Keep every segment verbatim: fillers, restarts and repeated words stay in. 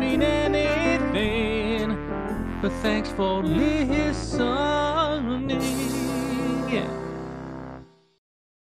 don't mean anything, but thanks for listening. Yeah.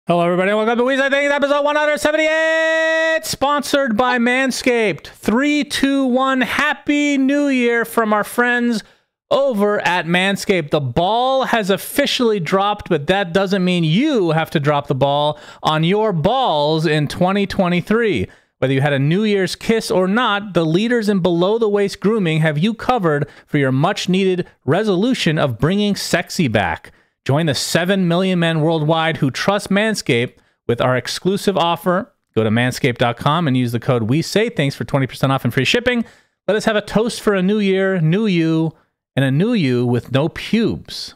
Hello, everybody. Welcome to Weezy. Thank you. Episode one seventy-eight, sponsored by Manscaped. three, two, one. Happy New Year from our friends over at Manscaped. The ball has officially dropped, but that doesn't mean you have to drop the ball on your balls in twenty twenty-three. Whether you had a New Year's kiss or not, the leaders in below-the-waist grooming have you covered for your much-needed resolution of bringing sexy back. Join the seven million men worldwide who trust Manscaped with our exclusive offer. Go to manscaped dot com and use the code WeSayThanks for twenty percent off and free shipping. Let us have a toast for a new year, new you, and a new you with no pubes.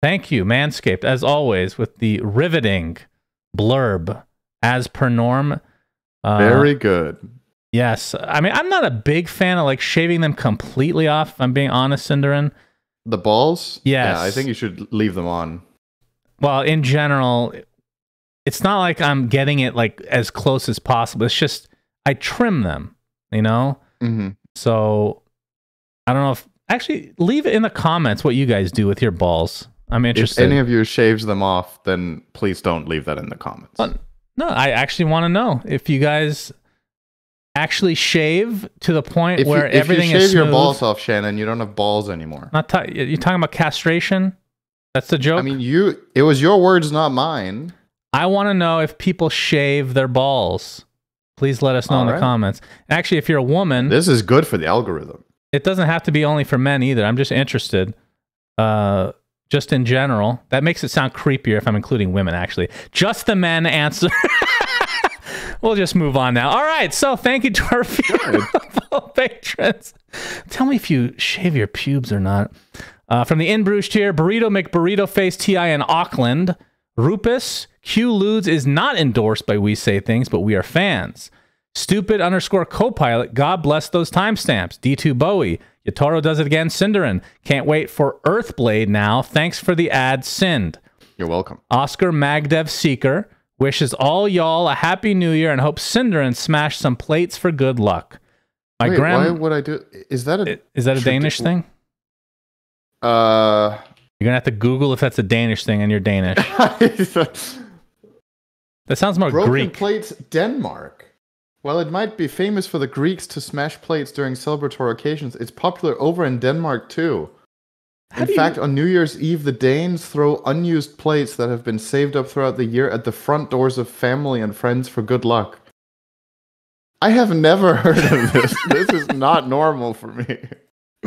Thank you, Manscaped, as always, with the riveting blurb as per norm. Uh, Very good. Yes. I mean, I'm not a big fan of like shaving them completely off, if I'm being honest, Cinderin. The balls? Yes. Yeah, I think you should leave them on. Well, in general, it's not like I'm getting it like as close as possible. It's just I trim them, you know? Mm-hmm. So I don't know if... Actually, leave it in the comments what you guys do with your balls. I'm interested. If any of you shaves them off, then please don't leave that in the comments. Well, no, I actually want to know if you guys actually shave to the point if where you, everything is smooth. If you shave your balls off, Shannon, you don't have balls anymore. Not ta you're talking about castration? That's the joke? I mean, you. It was your words, not mine. I want to know if people shave their balls. Please let us know All in right. the comments. Actually, if you're a woman... This is good for the algorithm. It doesn't have to be only for men either. I'm just interested. Uh... Just in general. That makes it sound creepier if I'm including women, actually. Just the men answer. We'll just move on now. All right. So thank you to our beautiful patrons. Tell me if you shave your pubes or not. Uh, from the In Bruges tier, Burrito McBurrito Face T I in Auckland. Rupus, Q Ludes is not endorsed by We Say Things, but we are fans. Stupid underscore Copilot. God bless those timestamps. D two Bowie. Yotaro does it again. Cinderin. Can't wait for Earthblade now. Thanks for the ad, Sind. You're welcome. Oscar Magdev Seeker wishes all y'all a happy new year and hopes Cinderin smash some plates for good luck. My wait, grand. Why would I do? Is that a is that a Danish it, thing? Uh, you're gonna have to Google if that's a Danish thing, and you're Danish. That sounds more broken Greek. Plates, Denmark. While it might be famous for the Greeks to smash plates during celebratory occasions, it's popular over in Denmark too. How in fact, you... on New Year's Eve, the Danes throw unused plates that have been saved up throughout the year at the front doors of family and friends for good luck. I have never heard of this. This is not normal for me.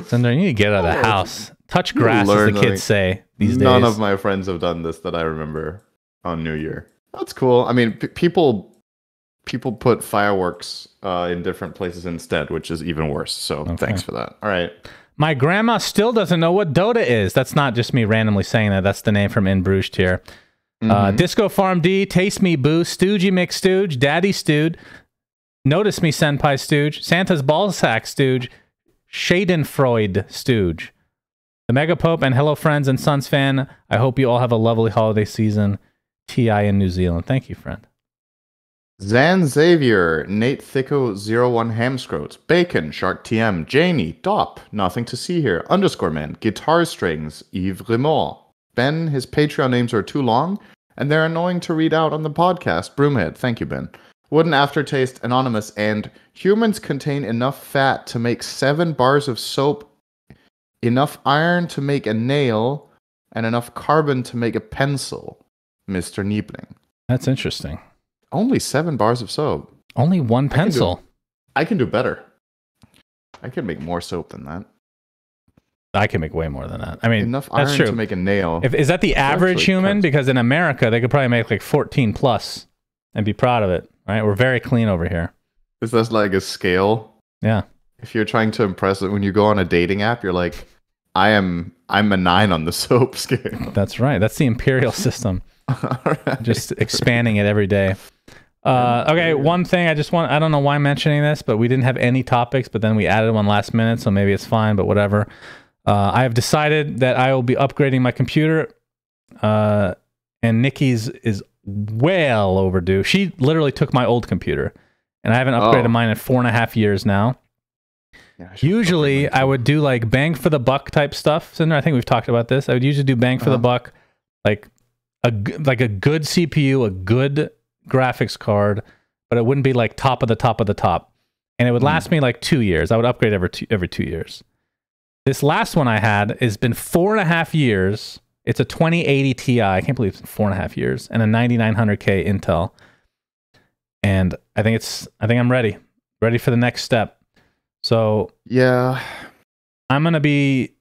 Cinder, you need to get out of the house. Touch grass, as the kids say these days. None of my friends have done this that I remember on New Year. That's cool. I mean, p people... People put fireworks uh, in different places instead, which is even worse. So okay. Thanks for that. All right. My grandma still doesn't know what Dota is. That's not just me randomly saying that. That's the name from In Bruges tier. Mm-hmm. uh, Disco Farm D, Taste Me Boo, Stoogie McStooge, Daddy Stooge, Notice Me Senpai Stooge, Santa's Ballsack Stooge, Schadenfreude Stooge, The Mega Pope, and Hello Friends and Sons fan. I hope you all have a lovely holiday season. T I in New Zealand. Thank you, friend. Zan Xavier, Nate Thicko, zero one Hamscroats, Bacon, Shark T M, Janie, Dop, Nothing to See Here, Underscore Man, Guitar Strings, Yves Rimor. Ben, his Patreon names are too long, and they're annoying to read out on the podcast. Broomhead, thank you, Ben. Wooden Aftertaste, Anonymous, and humans contain enough fat to make seven bars of soap, enough iron to make a nail, and enough carbon to make a pencil. Mister Niebling. That's interesting. Only seven bars of soap. Only one pencil. I can, do, I can do better. I can make more soap than that. I can make way more than that. I mean, enough iron that's true. to make a nail. If, is that the average human? Cuts. Because in America, they could probably make like fourteen plus and be proud of it. Right? We're very clean over here. Is that like a scale? Yeah. If you're trying to impress it, when you go on a dating app, you're like, I am, I'm a nine on the soap scale. That's right. That's the imperial system. Right. Just expanding it every day. Uh, okay, one thing I just want, I don't know why I'm mentioning this, but we didn't have any topics, but then we added one last minute, so maybe it's fine, but whatever. Uh, I have decided that I will be upgrading my computer, uh, and Nikki's is well overdue. She literally took my old computer, and I haven't upgraded oh. mine in four and a half years now. Yeah, I usually I would do like bang for the buck type stuff. Cinder, I think we've talked about this. I would usually do bang for uh-huh. the buck, like a like a good C P U, a good graphics card, but it wouldn't be like top of the top of the top. And it would last mm. me like two years. I would upgrade every two, every two years. This last one I had has been four and a half years. It's a twenty eighty Ti. I can't believe it's been four and a half years, and a ninety-nine hundred K Intel. And I think it's. I think I'm ready, ready for the next step. So yeah, I'm gonna be.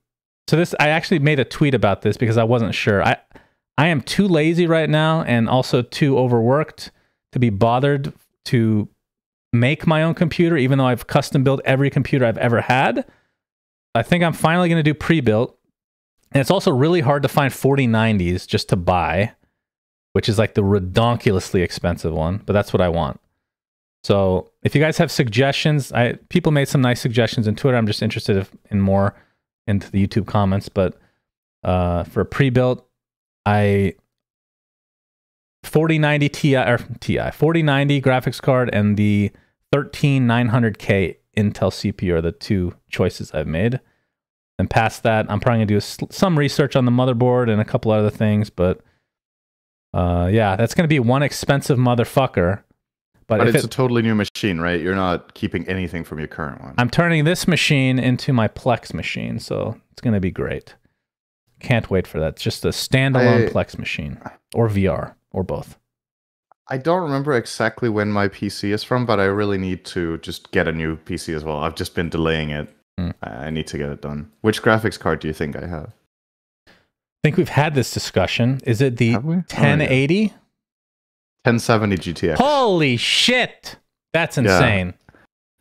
So this, I actually made a tweet about this because I wasn't sure. I, I am too lazy right now, and also too overworked to be bothered to make my own computer, even though I've custom built every computer I've ever had. I think I'm finally going to do pre-built. And it's also really hard to find forty nineties just to buy, which is like the redonkulously expensive one, but that's what I want. So if you guys have suggestions, I people made some nice suggestions on Twitter. I'm just interested if, in more into the YouTube comments, but uh, for pre-built, I... forty ninety Ti, or Ti, forty ninety graphics card and the thirteen nine hundred K Intel C P U are the two choices I've made. And past that, I'm probably going to do some research on the motherboard and a couple other things, but uh, yeah, that's going to be one expensive motherfucker. But, but if it's it, a totally new machine, right? You're not keeping anything from your current one. I'm turning this machine into my Plex machine, so it's going to be great. Can't wait for that. It's just a standalone I, Plex machine, or V R, or both. I don't remember exactly when my P C is from, but I really need to just get a new P C as well. I've just been delaying it. Mm. I need to get it done. Which graphics card do you think I have? I think we've had this discussion. Is it the ten eighty? Oh, yeah. ten seventy G T X. Holy shit! That's insane. Yeah.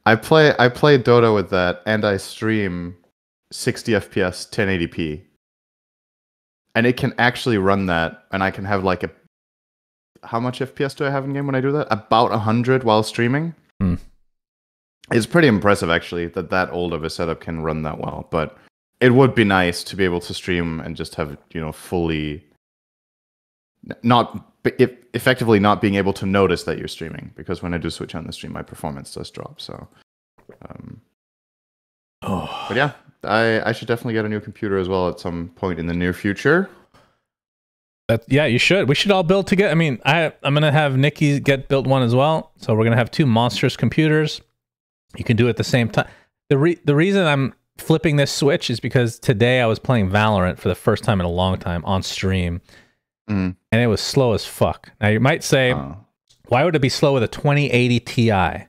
I play I play Dota with that, and I stream sixty F P S ten eighty P. And it can actually run that, and I can have like a... How much F P S do I have in game when I do that? About one hundred while streaming. Mm. It's pretty impressive, actually, that that old of a setup can run that well. But it would be nice to be able to stream and just have, you know, fully... not if, effectively not being able to notice that you're streaming. Because when I do switch on the stream, my performance does drop. So, um, oh. But yeah, I, I should definitely get a new computer as well at some point in the near future. That, yeah, you should. We should all build together. I mean, I, I'm going to have Nikki get built one as well. So we're going to have two monstrous computers. You can do it at the same time. The, re the reason I'm flipping this switch is because today I was playing Valorant for the first time in a long time on stream. Mm. And it was slow as fuck. Now, you might say, oh. why would it be slow with a twenty eighty Ti? And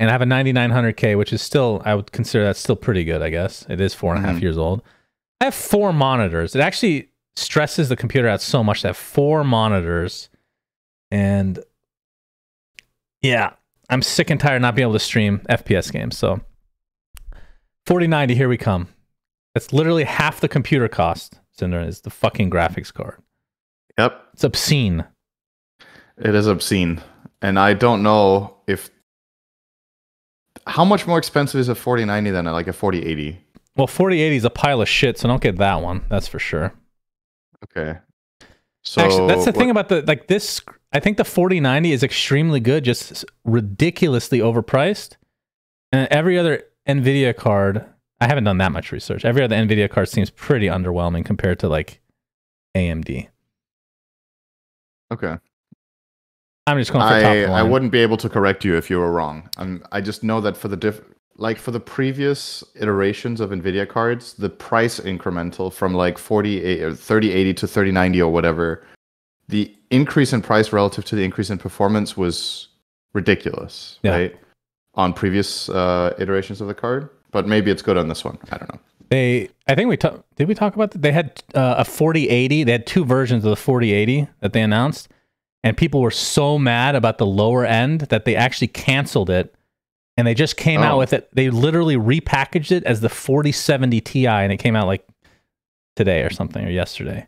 I have a ninety-nine hundred K, which is still, I would consider that still pretty good, I guess. It is four and a half mm. years old. I have four monitors. It actually... stresses the computer out so much to have four monitors, and yeah, I'm sick and tired of not being able to stream F P S games. So forty ninety, here we come. That's literally half the computer cost, Cinder, is the fucking graphics card. Yep. It's obscene. It is obscene. And I don't know if... how much more expensive is a forty ninety than like a forty eighty? Well, forty eighty is a pile of shit, so don't get that one, that's for sure. Okay. So actually, that's the what, thing about the like this. I think the forty ninety is extremely good, just ridiculously overpriced. And every other Nvidia card, I haven't done that much research. Every other Nvidia card seems pretty underwhelming compared to like A M D. Okay. I'm just going for I, top line. I wouldn't be able to correct you if you were wrong. I'm, I just know that for the diff, like for the previous iterations of Nvidia cards, the price incremental from like forty-eight or thirty eighty to thirty ninety or whatever, the increase in price relative to the increase in performance was ridiculous, yeah. right? On previous uh, iterations of the card, but maybe it's good on this one. I don't know. They, I think we talked. Did we talk about that? They had uh, a forty eighty. They had two versions of the forty eighty that they announced, and people were so mad about the lower end that they actually canceled it. And they just came oh. out with it. They literally repackaged it as the forty seventy Ti, and it came out like today or something, or yesterday.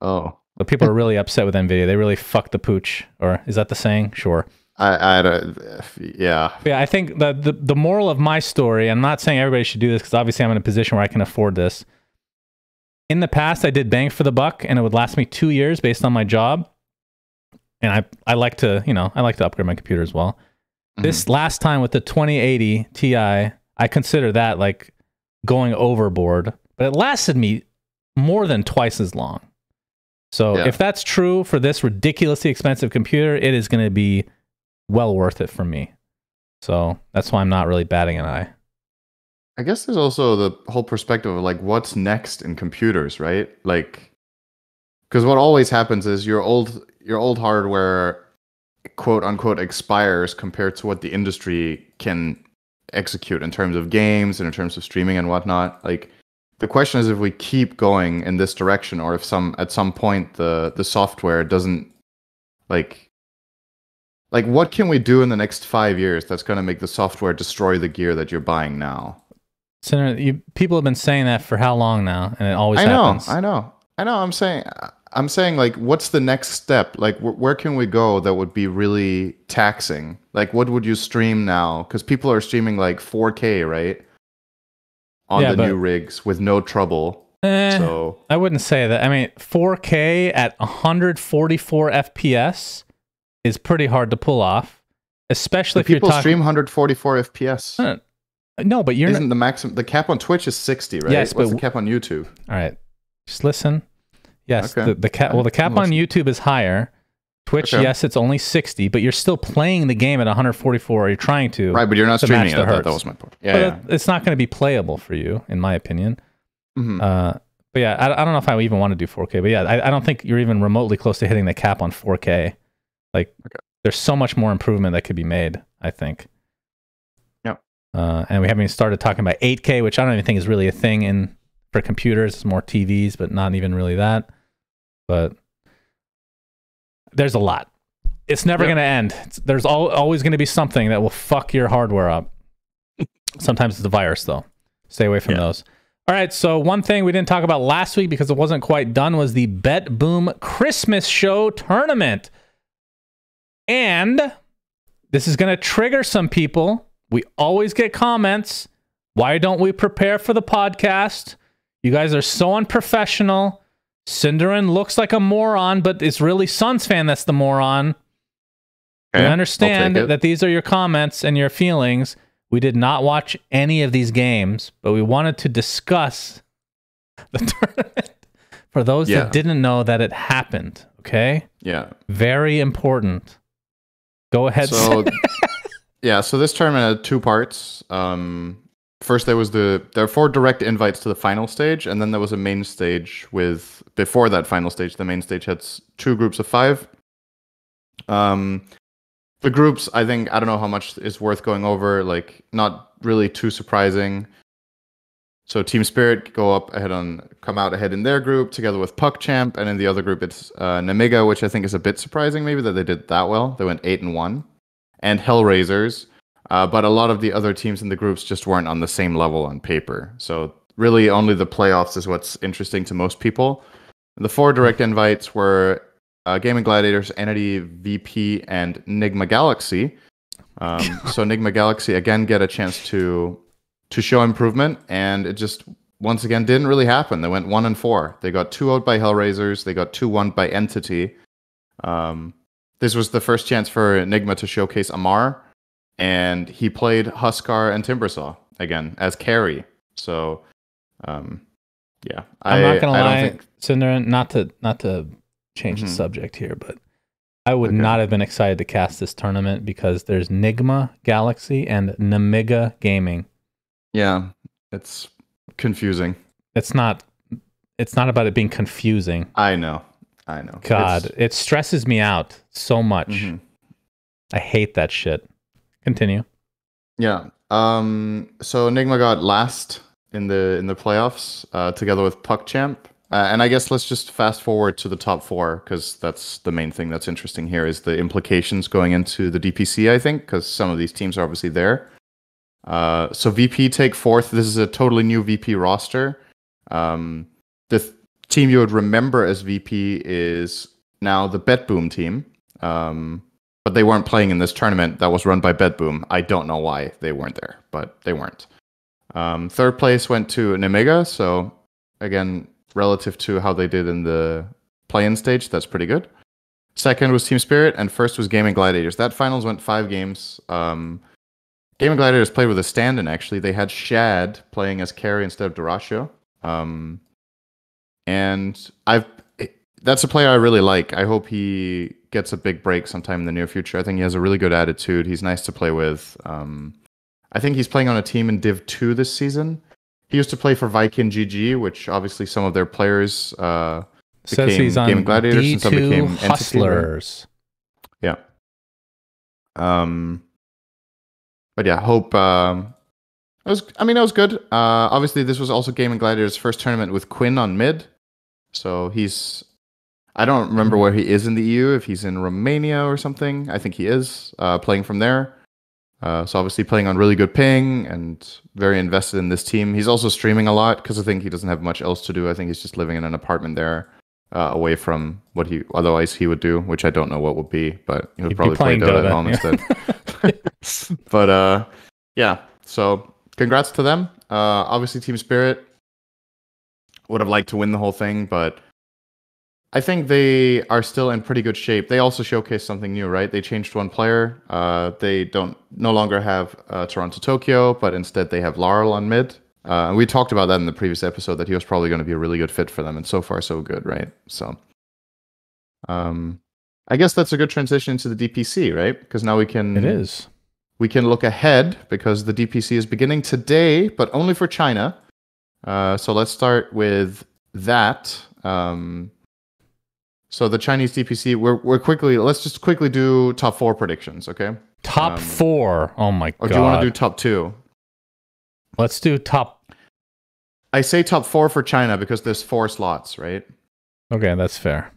Oh. But people are really upset with NVIDIA. They really fucked the pooch. Or is that the saying? Sure. I, I don't, yeah. But yeah, I think the, the, the moral of my story, I'm not saying everybody should do this because obviously I'm in a position where I can afford this. In the past, I did bang for the buck, and it would last me two years based on my job. And I, I like to, you know, I like to upgrade my computer as well. This last time with the twenty eighty Ti, I consider that like going overboard, but it lasted me more than twice as long. So yeah. if that's true for this ridiculously expensive computer, it is going to be well worth it for me. So that's why I'm not really batting an eye. I guess there's also the whole perspective of like what's next in computers, right? Like, because what always happens is your old your old hardware, quote unquote, expires compared to what the industry can execute in terms of games and in terms of streaming and whatnot. Like, the question is if we keep going in this direction, or if some at some point the the software doesn't like. Like, what can we do in the next five years that's going to make the software destroy the gear that you're buying now? Senator, you, people have been saying that for how long now, and it always I know, happens. I know, I know. I'm saying, I'm saying, like, what's the next step? Like, wh where can we go that would be really taxing? Like, what would you stream now? Because people are streaming like four K, right, on yeah, the new rigs with no trouble. Eh, so I wouldn't say that. I mean, four K at one hundred forty-four F P S. Is pretty hard to pull off, especially if you're talking. People stream one hundred forty-four F P S. Uh, no, but you're isn't the maximum. The cap on Twitch is sixty, right? Yes, What's but the cap on YouTube. All right, just listen. Yes, okay. the, the cap. Well, the cap on YouTube is higher. Twitch, okay. yes, it's only sixty, but you're still playing the game at one hundred forty-four. Or you're trying to. Right, but you're not streaming it. I thought that was my point. Yeah, but yeah. It's not going to be playable for you, in my opinion. Mm-hmm. Uh, but yeah, I, I don't know if I even want to do four K. But yeah, I, I don't think you're even remotely close to hitting the cap on four K. Like, okay. there's so much more improvement that could be made, I think. Yep. Uh, and we haven't even started talking about eight K, which I don't even think is really a thing in for computers. It's more T Vs, but not even really that. But there's a lot. It's never yep. going to end. It's, there's al always going to be something that will fuck your hardware up. Sometimes it's a virus, though. Stay away from yeah. those. All right, so one thing we didn't talk about last week because it wasn't quite done was the BetBoom Christmas Show Tournament. And this is going to trigger some people. We always get comments. Why don't we prepare for the podcast? You guys are so unprofessional. Cinderin looks like a moron, but it's really Suns fan that's the moron. Okay, I understand that these are your comments and your feelings. We did not watch any of these games, but we wanted to discuss the tournament for those yeah. that didn't know that it happened. Okay? Yeah. Very important. Go ahead. So, yeah, so this tournament had two parts. Um, first, there was the there were four direct invites to the final stage, and then there was a main stage with before that final stage. The main stage had two groups of five. Um, the groups, I think, I don't know how much is worth going over. Like, not really too surprising. So Team Spirit go up ahead on come out ahead in their group together with Puck Champ, and in the other group it's uh, Nemiga, which I think is a bit surprising maybe that they did that well. They went eight and one, and Hellraisers. Uh, but a lot of the other teams in the groups just weren't on the same level on paper. So really only the playoffs is what's interesting to most people. The four direct invites were uh, Gaimin Gladiators, Entity, V P, and Nigma Galaxy. Um, so Nigma Galaxy again get a chance to to show improvement, and it just once again didn't really happen. They went one and four. They got two out by Hellraisers. They got two one by Entity. Um, this was the first chance for Nigma to showcase Amar, and he played Huskar and Timbersaw again as carry. So, um, yeah, I'm I, not gonna I lie, think... Cinderin, not to not to change mm-hmm. the subject here, but I would okay. not have been excited to cast this tournament because there's Nigma Galaxy and Nemiga Gaming. Yeah, it's confusing. It's not. It's not about it being confusing. I know. I know. God, it's, it stresses me out so much. Mm-hmm. I hate that shit. Continue. Yeah. Um. So Nigma got last in the in the playoffs, uh, together with Puck Champ. Uh, and I guess let's just fast forward to the top four because that's the main thing that's interesting here is the implications going into the D P C. I think because some of these teams are obviously there. Uh, so V P take fourth. This is a totally new V P roster. Um, the th team you would remember as V P is now the BetBoom team, um, but they weren't playing in this tournament that was run by BetBoom. I don't know why they weren't there, but they weren't. Um, third place went to Nemiga. So again, relative to how they did in the play-in stage, that's pretty good. Second was Team Spirit, and first was Gaimin Gladiators. That finals went five games. Um, Gaimin Gladiators played with a stand-in, actually. They had Shad playing as carry instead of Durasho. Um, and I've it, that's a player I really like. I hope he gets a big break sometime in the near future. I think he has a really good attitude. He's nice to play with. Um, I think he's playing on a team in Div two this season. He used to play for Viking G G, which obviously some of their players uh, became Says he's on Gaimin Gladiators D two and some became Hustlers. Entity. Yeah. Um... But yeah, hope. Um, I was. I mean, I was good. Uh, obviously, this was also Gaimin Gladiator's first tournament with Quinn on mid, so he's. I don't remember where he is in the E U. If he's in Romania or something, I think he is uh, playing from there. Uh, so obviously, playing on really good ping and very invested in this team. He's also streaming a lot because I think he doesn't have much else to do. I think he's just living in an apartment there, uh, away from what he otherwise he would do, which I don't know what would be, but he'll He'd probably play Dota at home yeah. instead. But uh yeah, so congrats to them. Uh obviously Team Spirit would have liked to win the whole thing, but I think they are still in pretty good shape. They also showcased something new, right? They changed one player. Uh they don't no longer have uh, Toronto Tokyo, but instead they have Laurel on mid. Uh and we talked about that in the previous episode that he was probably going to be a really good fit for them, and so far so good, right? So um I guess that's a good transition into the D P C, right? Because now we can it is we can look ahead because the D P C is beginning today, but only for China. Uh, so let's start with that. Um, so the Chinese D P C, we're we're quickly let's just quickly do top four predictions, okay? Top um, four. Oh my god. Or do you want to do top two? Let's do top. I say top four for China because there's four slots, right? Okay, that's fair.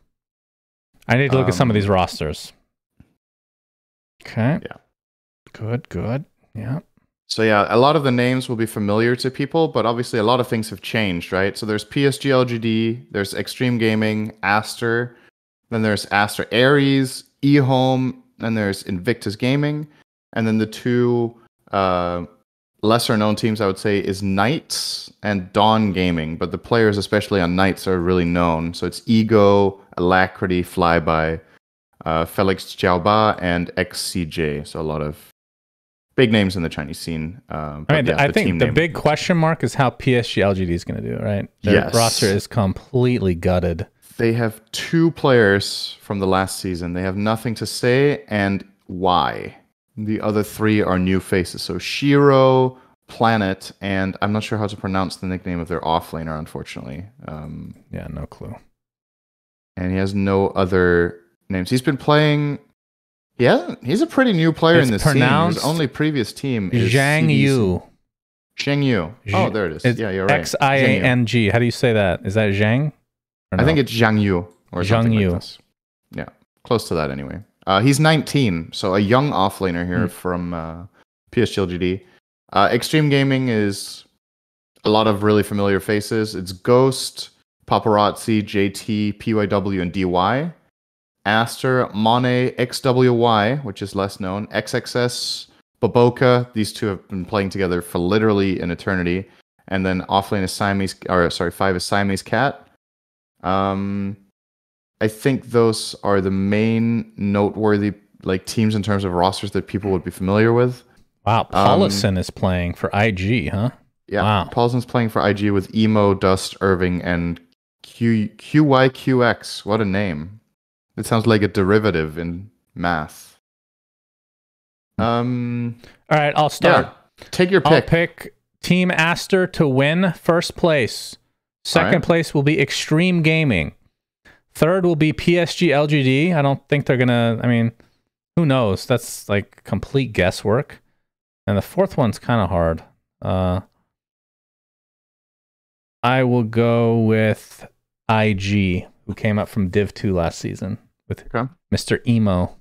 I need to look um, at some of these rosters. Okay. Yeah. Good, good. Yeah. So yeah, a lot of the names will be familiar to people, but obviously a lot of things have changed, right? So there's P S G L G D, there's Extreme Gaming, Aster, then there's Aster Aries, eHome, then there's Invictus Gaming, and then the two uh, lesser-known teams, I would say, is Knights and Dawn Gaming, but the players, especially on Knights, are really known. So it's Ego, Alacrity, Flyby, uh, Felix Xiaoba, and X C J. So a lot of big names in the Chinese scene. Um, I, mean, yeah, I the think the big question mark is how P S G L G D is going to do, right? Their yes. roster is completely gutted. They have two players from the last season. They have nothing to say, and why? The other three are new faces. So Shiro, Planet, and I'm not sure how to pronounce the nickname of their offlaner, unfortunately. Um, yeah, no clue. And he has no other names. He's been playing. Yeah, he's a pretty new player it's in this team. His only previous team is Zhang Yu. Zhang Yu. Oh, there it is. It's yeah, you're right. X I A N G. How do you say that? Is that Zhang? No? I think it's Zhang Yu or Zhang something Yu. Like this. Yeah, close to that anyway. Uh, he's nineteen, so a young offlaner here mm. from uh, P S G L G D. Uh, Extreme Gaming is a lot of really familiar faces. It's Ghost, Paparazzi, J T, P Y W, and D Y. Aster, Monet, X W Y, which is less known, X X S, Baboka. These two have been playing together for literally an eternity. And then offlane is Siamese, or sorry, five is Siamese Cat. Um, I think those are the main noteworthy like teams in terms of rosters that people would be familiar with. Wow, Paulison um, is playing for I G, huh? Yeah, wow. Paulison's playing for I G with Emo, Dust, Irving, and Q QYQX. What a name. It sounds like a derivative in math. Um all right, I'll start. Yeah, take your pick. I'll pick Team Aster to win first place. Second right. place will be Extreme Gaming. Third will be P S G L G D. I don't think they're going to I mean, who knows? That's like complete guesswork. And the fourth one's kind of hard. Uh I will go with I G, who came up from Div two last season with okay. Mister Emo.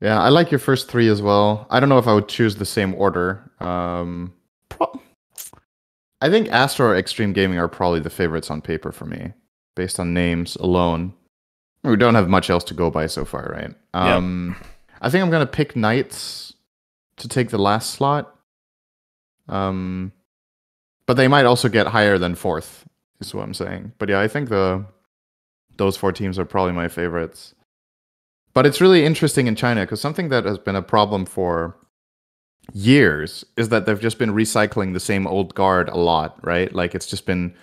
Yeah, I like your first three as well. I don't know if I would choose the same order. Um, I think Astro or Extreme Gaming are probably the favorites on paper for me, based on names alone. We don't have much else to go by so far, right? Um, yep. I think I'm going to pick Knights to take the last slot. Um... But they might also get higher than fourth, is what I'm saying. But yeah, I think the those four teams are probably my favorites. But it's really interesting in China, because something that has been a problem for years is that they've just been recycling the same old guard a lot, right? Like, it's just been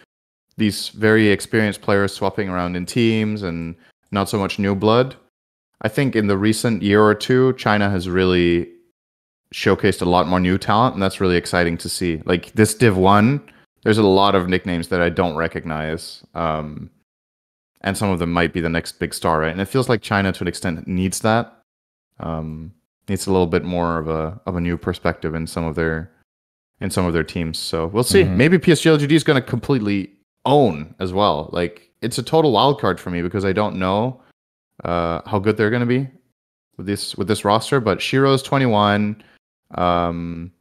these very experienced players swapping around in teams and not so much new blood. I think in the recent year or two, China has really showcased a lot more new talent, and that's really exciting to see. Like, this Div one, there's a lot of nicknames that I don't recognize, um, and some of them might be the next big star, right? And it feels like China, to an extent, needs that. Um, needs a little bit more of a of a new perspective in some of their in some of their teams. So we'll see. Mm-hmm. Maybe P S G L G D is going to completely own as well. Like, it's a total wild card for me because I don't know uh, how good they're going to be with this with this roster. But Shiro's twenty-one. Um,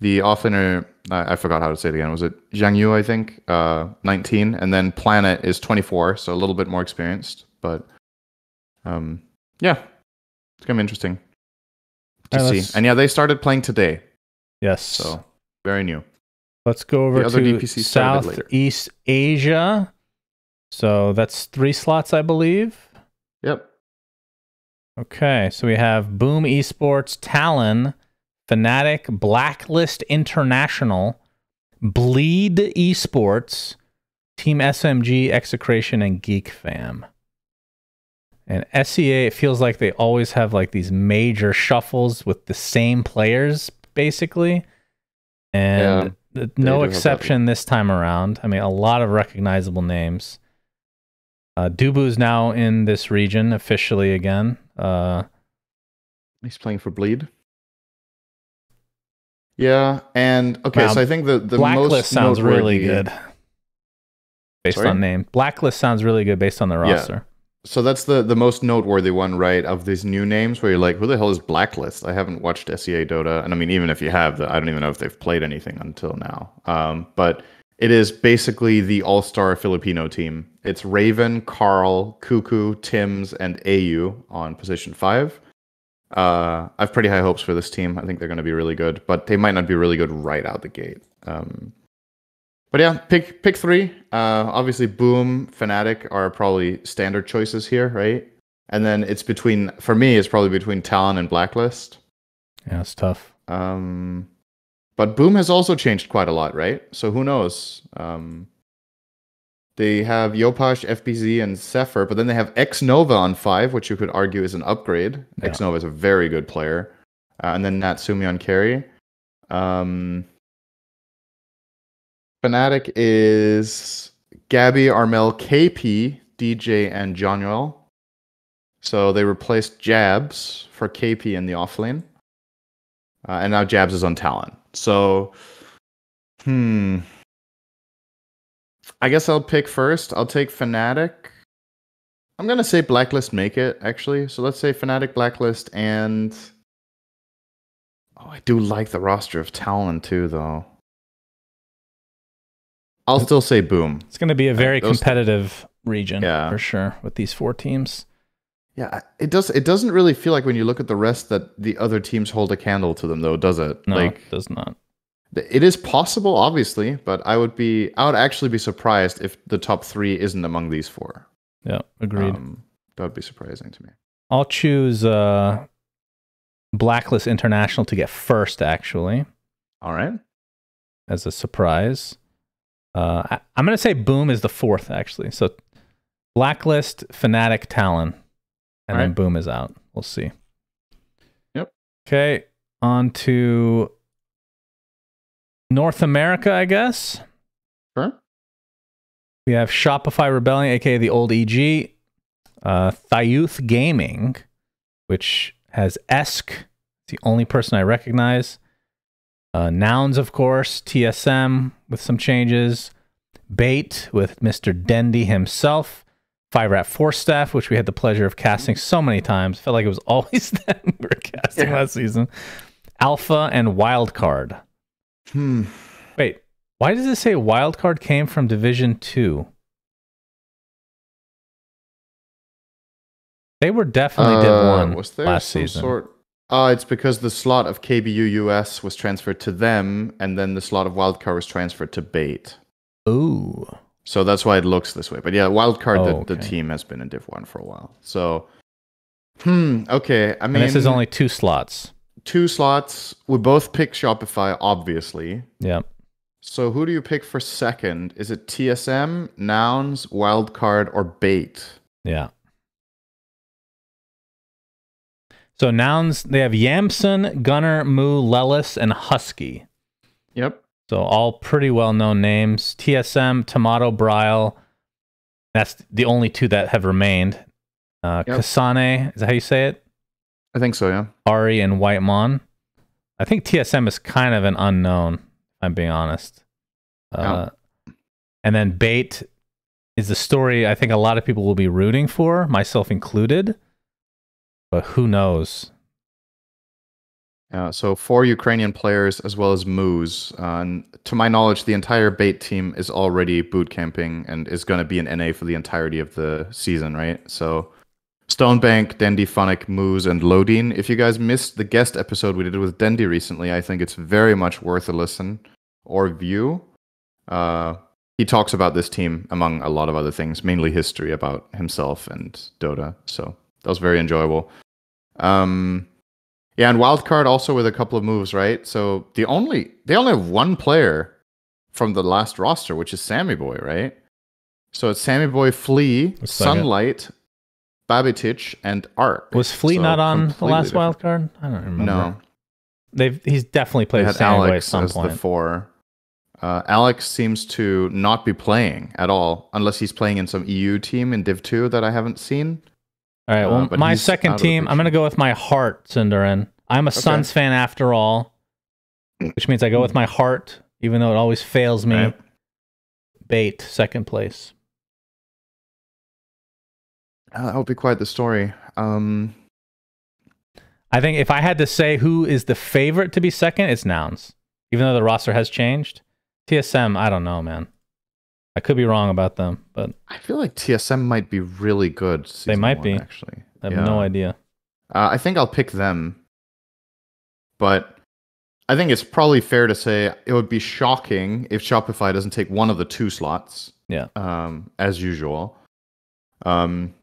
the offlaner, I, I forgot how to say it again. Was it Zhang Yu? I think uh, nineteen, and then Planet is twenty-four, so a little bit more experienced. But um, yeah, it's gonna be interesting to right, see. Let's... And yeah, they started playing today. Yes, so very new. Let's go over the other to D P C Southeast Asia. So that's three slots, I believe. Yep. Okay, so we have Boom Esports, Talon, Fnatic, Blacklist International, Bleed Esports, Team S M G, Execration, and Geek Fam. And S E A, it feels like they always have like these major shuffles with the same players, basically. And yeah, no exception this time around. I mean, a lot of recognizable names. Uh, Dubu's now in this region officially again. Uh, He's playing for Bleed. Yeah, and okay, wow. So I think the, the Blacklist most sounds really good based Sorry? on name. Blacklist sounds really good based on the roster. Yeah. So that's the, the most noteworthy one, right, of these new names where you're like, who the hell is Blacklist? I haven't watched S E A Dota, and I mean, even if you have, I don't even know if they've played anything until now. Um, but it is basically the all-star Filipino team. It's Raven, Carl, Cuckoo, Timms, and A U on position five. Uh, I have pretty high hopes for this team. I think they're going to be really good, but they might not be really good right out the gate. Um, but yeah, pick pick three. Uh, obviously, Boom, Fnatic are probably standard choices here, right? And then it's between, for me, it's probably between Talon and Blacklist. Yeah, it's tough. Um, but Boom has also changed quite a lot, right? So who knows? Um, they have Yopash, F B Z, and Zephyr, but then they have X Nova on five, which you could argue is an upgrade. Yeah. X Nova is a very good player. Uh, and then Natsumi on carry. Um, Fnatic is Gabby, Armel, K P, D J, and Jonuel. So they replaced Jabs for K P in the offlane. Uh, and now Jabs is on Talon. So, hmm... I guess I'll pick first. I'll take Fnatic. I'm going to say Blacklist make it, actually. So let's say Fnatic, Blacklist, and... Oh, I do like the roster of Talon, too, though. I'll still say Boom. It's going to be a very uh, competitive region, yeah, for sure, with these four teams. Yeah, it, does, it doesn't really feel like when you look at the rest that the other teams hold a candle to them, though, does it? No, like, it does not. It is possible, obviously, but I would be, I would actually be surprised if the top three isn't among these four. Yeah, agreed. Um, that would be surprising to me. I'll choose uh, Blacklist International to get first, actually. All right. As a surprise. Uh, I, I'm going to say Boom is the fourth, actually. So Blacklist, Fnatic, Talon, and then Boom is out. We'll see. Yep. Okay, on to... North America, I guess. Sure. We have Shopify Rebellion, aka the old E G, uh, Thayuth Gaming, which has Esk, the only person I recognize. Uh, Nouns, of course, T S M with some changes. Bait with Mister Dendy himself. Five Rat Force Staff, which we had the pleasure of casting so many times. Felt like it was always them we were casting, yeah, last season. Alpha and Wildcard. Hmm. Wait, why does it say Wildcard came from Division two? They were definitely uh, Div one was there last some season. Sort... Uh, it's because the slot of K B U U S was transferred to them, and then the slot of Wildcard was transferred to Bait. Ooh. So that's why it looks this way. But yeah, Wildcard, oh, the, okay. the team has been in Div one for a while. So, hmm, okay. I mean, and this is only two slots. two slots. We both pick Shopify, obviously. Yeah. So who do you pick for second? Is it T S M, Nouns, Wildcard, or Bait? Yeah. So Nouns, they have Yamson, Gunner, Moo, Lelis, and Husky. Yep. So all pretty well-known names. T S M, Tomato, Bryle. That's the only two that have remained. Uh, yep. Kasane, is that how you say it? I think so, yeah. Ari and Whitemon. I think T S M is kind of an unknown. I'm being honest. Uh, yeah. And then Bait is the story I think a lot of people will be rooting for, myself included. But who knows? Uh, so four Ukrainian players as well as Moos. Uh, and to my knowledge, the entire Bait team is already boot camping and is going to be in N A for the entirety of the season, right? So Stonebank, Dendi, Funnick, Moos, and Lodeen. If you guys missed the guest episode we did with Dendi recently, I think it's very much worth a listen or view. Uh, he talks about this team, among a lot of other things, mainly history about himself and Dota. So that was very enjoyable. Um, yeah, and Wildcard also with a couple of moves, right? So the only they only have one player from the last roster, which is Sammy Boy, right? So it's Sammy Boy, Flea, Let's Sunlight, Babitic, and Ark. Was Flea so not on the last different. Wildcard? I don't remember. No. They've he's definitely played Sammy Boy at some point. The four. Uh, Alex seems to not be playing at all, unless he's playing in some E U team in Div two that I haven't seen. All right, well, uh, my second team, I'm going to go with my heart, Cinderin. I'm a okay. Suns fan after all, which means I go with my heart, even though it always fails me. Right. Bait, second place. Uh, that would be quite the story. Um, I think if I had to say who is the favorite to be second, it's Nouns. Even though the roster has changed. T S M, I don't know, man. I could be wrong about them, but I feel like T S M might be really good. They might one, be. Actually, I have yeah. no idea. Uh, I think I'll pick them, but I think it's probably fair to say it would be shocking if Shopify doesn't take one of the two slots. Yeah. Um, as usual. Um.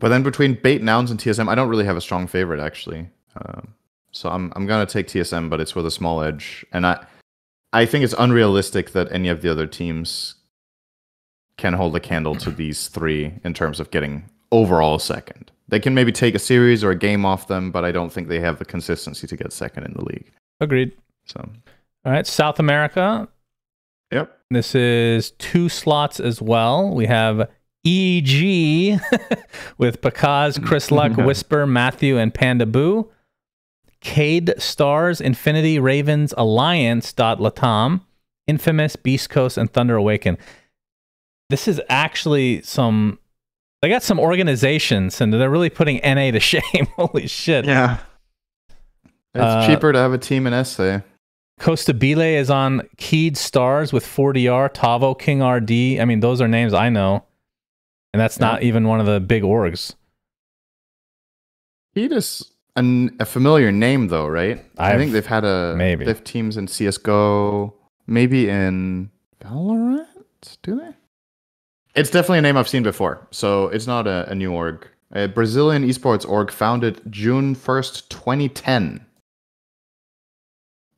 But then between Bait, Nouns, and T S M, I don't really have a strong favorite, actually. Um, so I'm I'm going to take T S M, but it's with a small edge. And I I think it's unrealistic that any of the other teams can hold a candle to these three in terms of getting overall second. They can maybe take a series or a game off them, but I don't think they have the consistency to get second in the league. Agreed. So, all right, South America. Yep. This is two slots as well. We have E G with Pakaz, Chris Luck, Whisper, Matthew, and Panda Boo. Cade, Stars, Infinity, Ravens, Alliance, Dot Latam, Infamous, Beast Coast, and Thunder Awaken. This is actually some... They got some organizations, and they're really putting N A to shame. Holy shit. Yeah. It's uh, cheaper to have a team in S A. Costa Bile is on Keed, Stars with four D R, Tavo, King R D. I mean, those are names I know. And that's not yeah. even one of the big orgs. Keed is an, a familiar name, though, right? I've, I think they've had a... Maybe. They've teams in C S G O, maybe in Valorant? Do they? It's definitely a name I've seen before, so it's not a, a new org. A Brazilian esports org founded June first, twenty ten.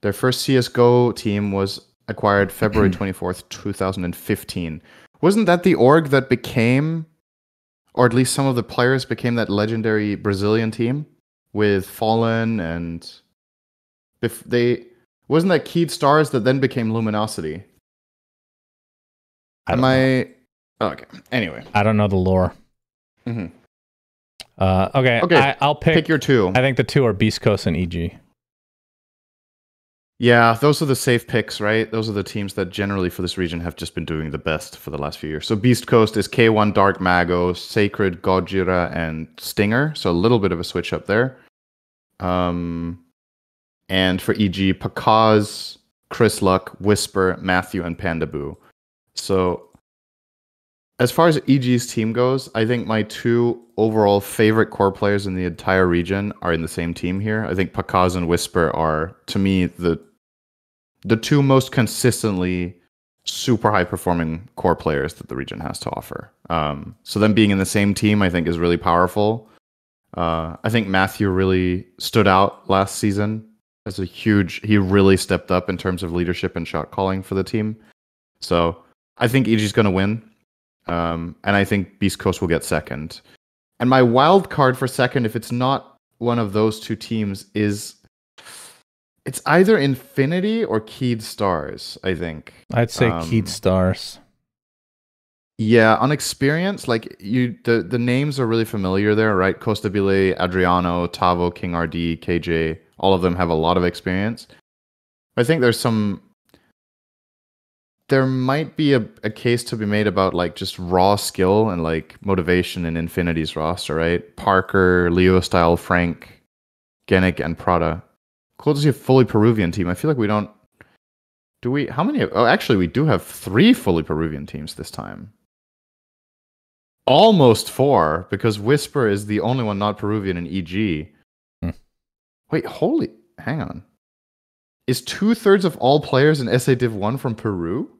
Their first C S G O team was acquired February twenty-fourth, two thousand fifteen. Wasn't that the org that became, or at least some of the players became that legendary Brazilian team with Fallen and... If they Wasn't that Keed Stars that then became Luminosity? I Am know. I... Oh, okay. Anyway, I don't know the lore. Mm-hmm. uh, okay. Okay. I, I'll pick, pick your two. I think the two are Beast Coast and E G. Yeah, those are the safe picks, right? Those are the teams that generally for this region have just been doing the best for the last few years. So Beast Coast is K one, Dark Mago, Sacred, Gojira, and Stinger. So a little bit of a switch up there. Um, and for E G, Pakaz, Chris Luck, Whisper, Matthew, and Pandaboo. So. As far as E G's team goes, I think my two overall favorite core players in the entire region are in the same team here. I think Pakaz and Whisper are, to me, the the two most consistently super high-performing core players that the region has to offer. Um, so them being in the same team, I think, is really powerful. Uh, I think Matthew really stood out last season as a huge, he really stepped up in terms of leadership and shot calling for the team. So I think E G's going to win. Um, and I think Beast Coast will get second. And my wild card for second, if it's not one of those two teams, is it's either Infinity or Keyed Stars, I think. I'd say um, Keyed Stars. Yeah, on experience, like you, the, the names are really familiar there, right? Costabile, Adriano, Tavo, King R D, K J, all of them have a lot of experience. I think there's some... There might be a, a case to be made about like just raw skill and like motivation in Infinity's roster, right? Parker, Leo Style, Frank, Genic, and Prada. Cool to see a fully Peruvian team. I feel like we don't... Do we... How many... Oh, actually, we do have three fully Peruvian teams this time. Almost four, because Whisper is the only one not Peruvian in E G. Hmm. Wait, holy... Hang on. Is two-thirds of all players in S A Div one from Peru?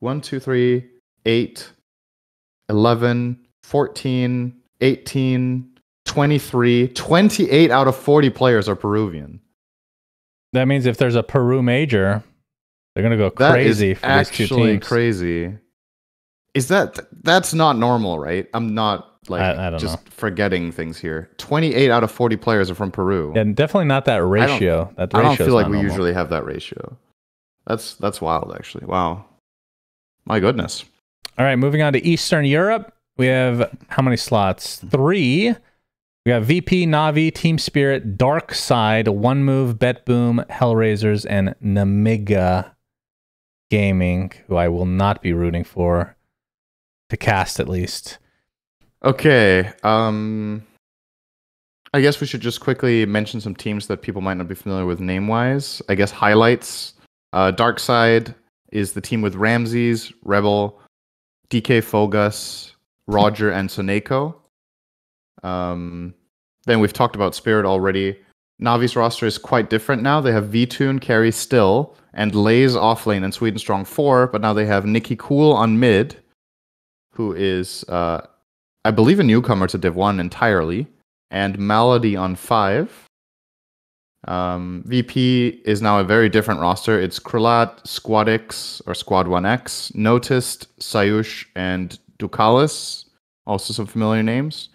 one, two, three, eight, eleven, fourteen, eighteen, twenty-three. twenty-eight out of forty players are Peruvian. That means if there's a Peru major, they're going to go crazy for these two teams. Actually crazy. Is that... That's not normal, right? I'm not... Like, I, I don't just know. Forgetting things here. twenty-eight out of forty players are from Peru. And definitely not that ratio. I don't, that I don't feel like we normal. usually have that ratio. That's that's wild, actually. Wow. My goodness. All right, moving on to Eastern Europe. We have how many slots? Three. We have V P, Navi, Team Spirit, Dark Side, One Move, BetBoom, Hellraisers, and Nemiga Gaming, who I will not be rooting for to cast at least. Okay, um, I guess we should just quickly mention some teams that people might not be familiar with name-wise. I guess highlights. Uh, Darkside is the team with Ramses, Rebel, D K Fogus, Roger, and Soneco. Um, then we've talked about Spirit already. Navi's roster is quite different now. They have Vtune, carry still, and Lays off lane and Sweden Strong four, but now they have Nikki Cool on mid, who is... Uh, I believe a newcomer to Div one entirely, and Malady on five. Um, V P is now a very different roster. It's Krillat, Squadix, or Squad one X, Noticed, Sayush, and Ducalis, also some familiar names.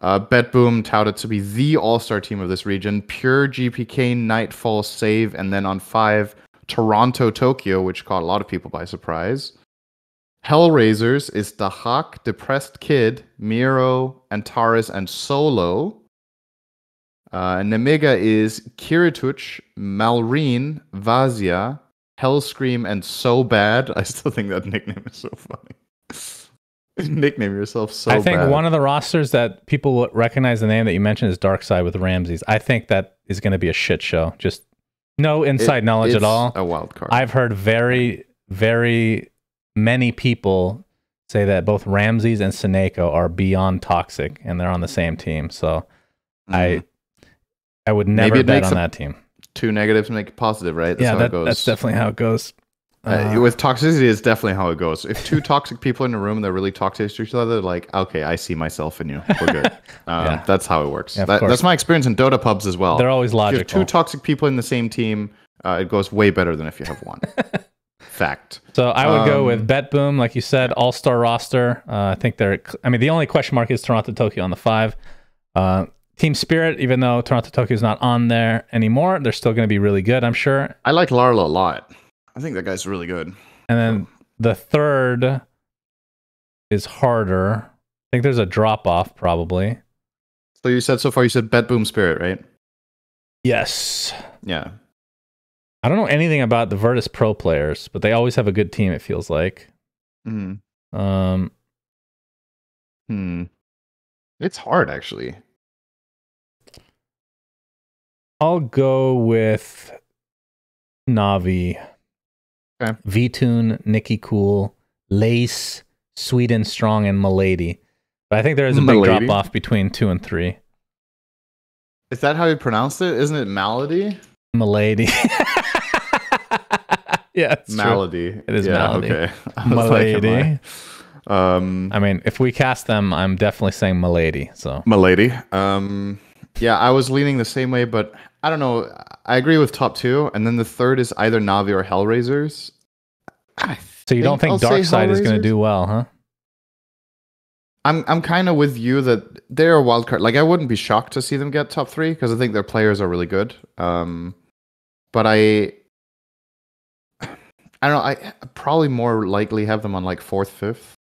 Uh, BetBoom touted to be the all-star team of this region. Pure, G P K, Nightfall, Save, and then on five, Toronto Tokyo, which caught a lot of people by surprise. Hellraisers is Dahak, Depressed Kid, Miro, Antares, and Solo. Uh, Nemiga is Kirituch, Malrine, Vazia, Hellscream, and So Bad. I still think that nickname is so funny. Nickname yourself So Bad. I think bad. One of the rosters that people will recognize the name that you mentioned is Darkside with Ramses. I think that is going to be a shit show. Just no inside it, knowledge at all. A wild card. I've heard very, very... many people say that both Ramses and Soneco are beyond toxic, and they're on the same team. So, mm-hmm. I, I would never bet on that team. Two negatives make a positive, right? That's yeah, how that, it goes. That's definitely how it goes. Uh, uh, with toxicity, is definitely how it goes. If two toxic people in a room and they're really toxic to each other, they're like, okay, I see myself in you. We're good. Um, yeah. That's how it works. Yeah, that, that's my experience in Dota pubs as well. They're always logical. If you have two toxic people in the same team, uh, it goes way better than if you have one. Fact. So I would um, go with BetBoom, like you said, all-star roster. Uh, I think they're... I mean, the only question mark is Toronto Tokyo on the five. Uh, Team Spirit, even though Toronto Tokyo is not on there anymore, they're still going to be really good, I'm sure. I like Larla a lot. I think that guy's really good. And then oh. the third is harder. I think there's a drop-off, probably. So you said so far, you said BetBoom Spirit, right? Yes. Yeah. I don't know anything about the Virtus Pro players, but they always have a good team, it feels like. Mm. Um, hmm. It's hard, actually. I'll go with Navi. Okay. Vtune, Nikki Cool, Lace, Sweden Strong, and Milady. But I think there is a big drop-off between two and three. Is that how you pronounce it? Isn't it Malady? Milady. Yeah, it's Malady. True. It is yeah, Malady. Okay. I was Milady. Like, am Um, I mean, if we cast them, I'm definitely saying Milady. So Milady. Um, yeah, I was leaning the same way, but I don't know. I agree with top two, and then the third is either Na'Vi or Hellraisers. I so you don't think Darkseid is going to do well, huh? I'm I'm kind of with you that they're a wild card. Like, I wouldn't be shocked to see them get top three because I think their players are really good. Um, but I, I don't know. I probably more likely have them on like fourth, fifth.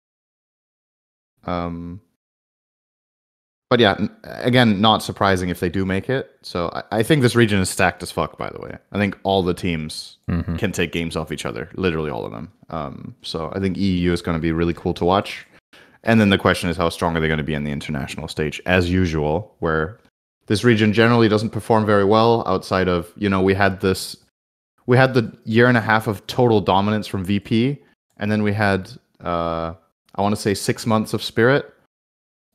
Um, but yeah, again, not surprising if they do make it. So I, I think this region is stacked as fuck, by the way. I think all the teams mm-hmm. can take games off each other, literally all of them. Um, so I think E U is going to be really cool to watch. And then the question is, how strong are they going to be in the international stage, as usual, where this region generally doesn't perform very well outside of, you know, we had this, we had the year and a half of total dominance from V P, and then we had, uh, I want to say six months of Spirit.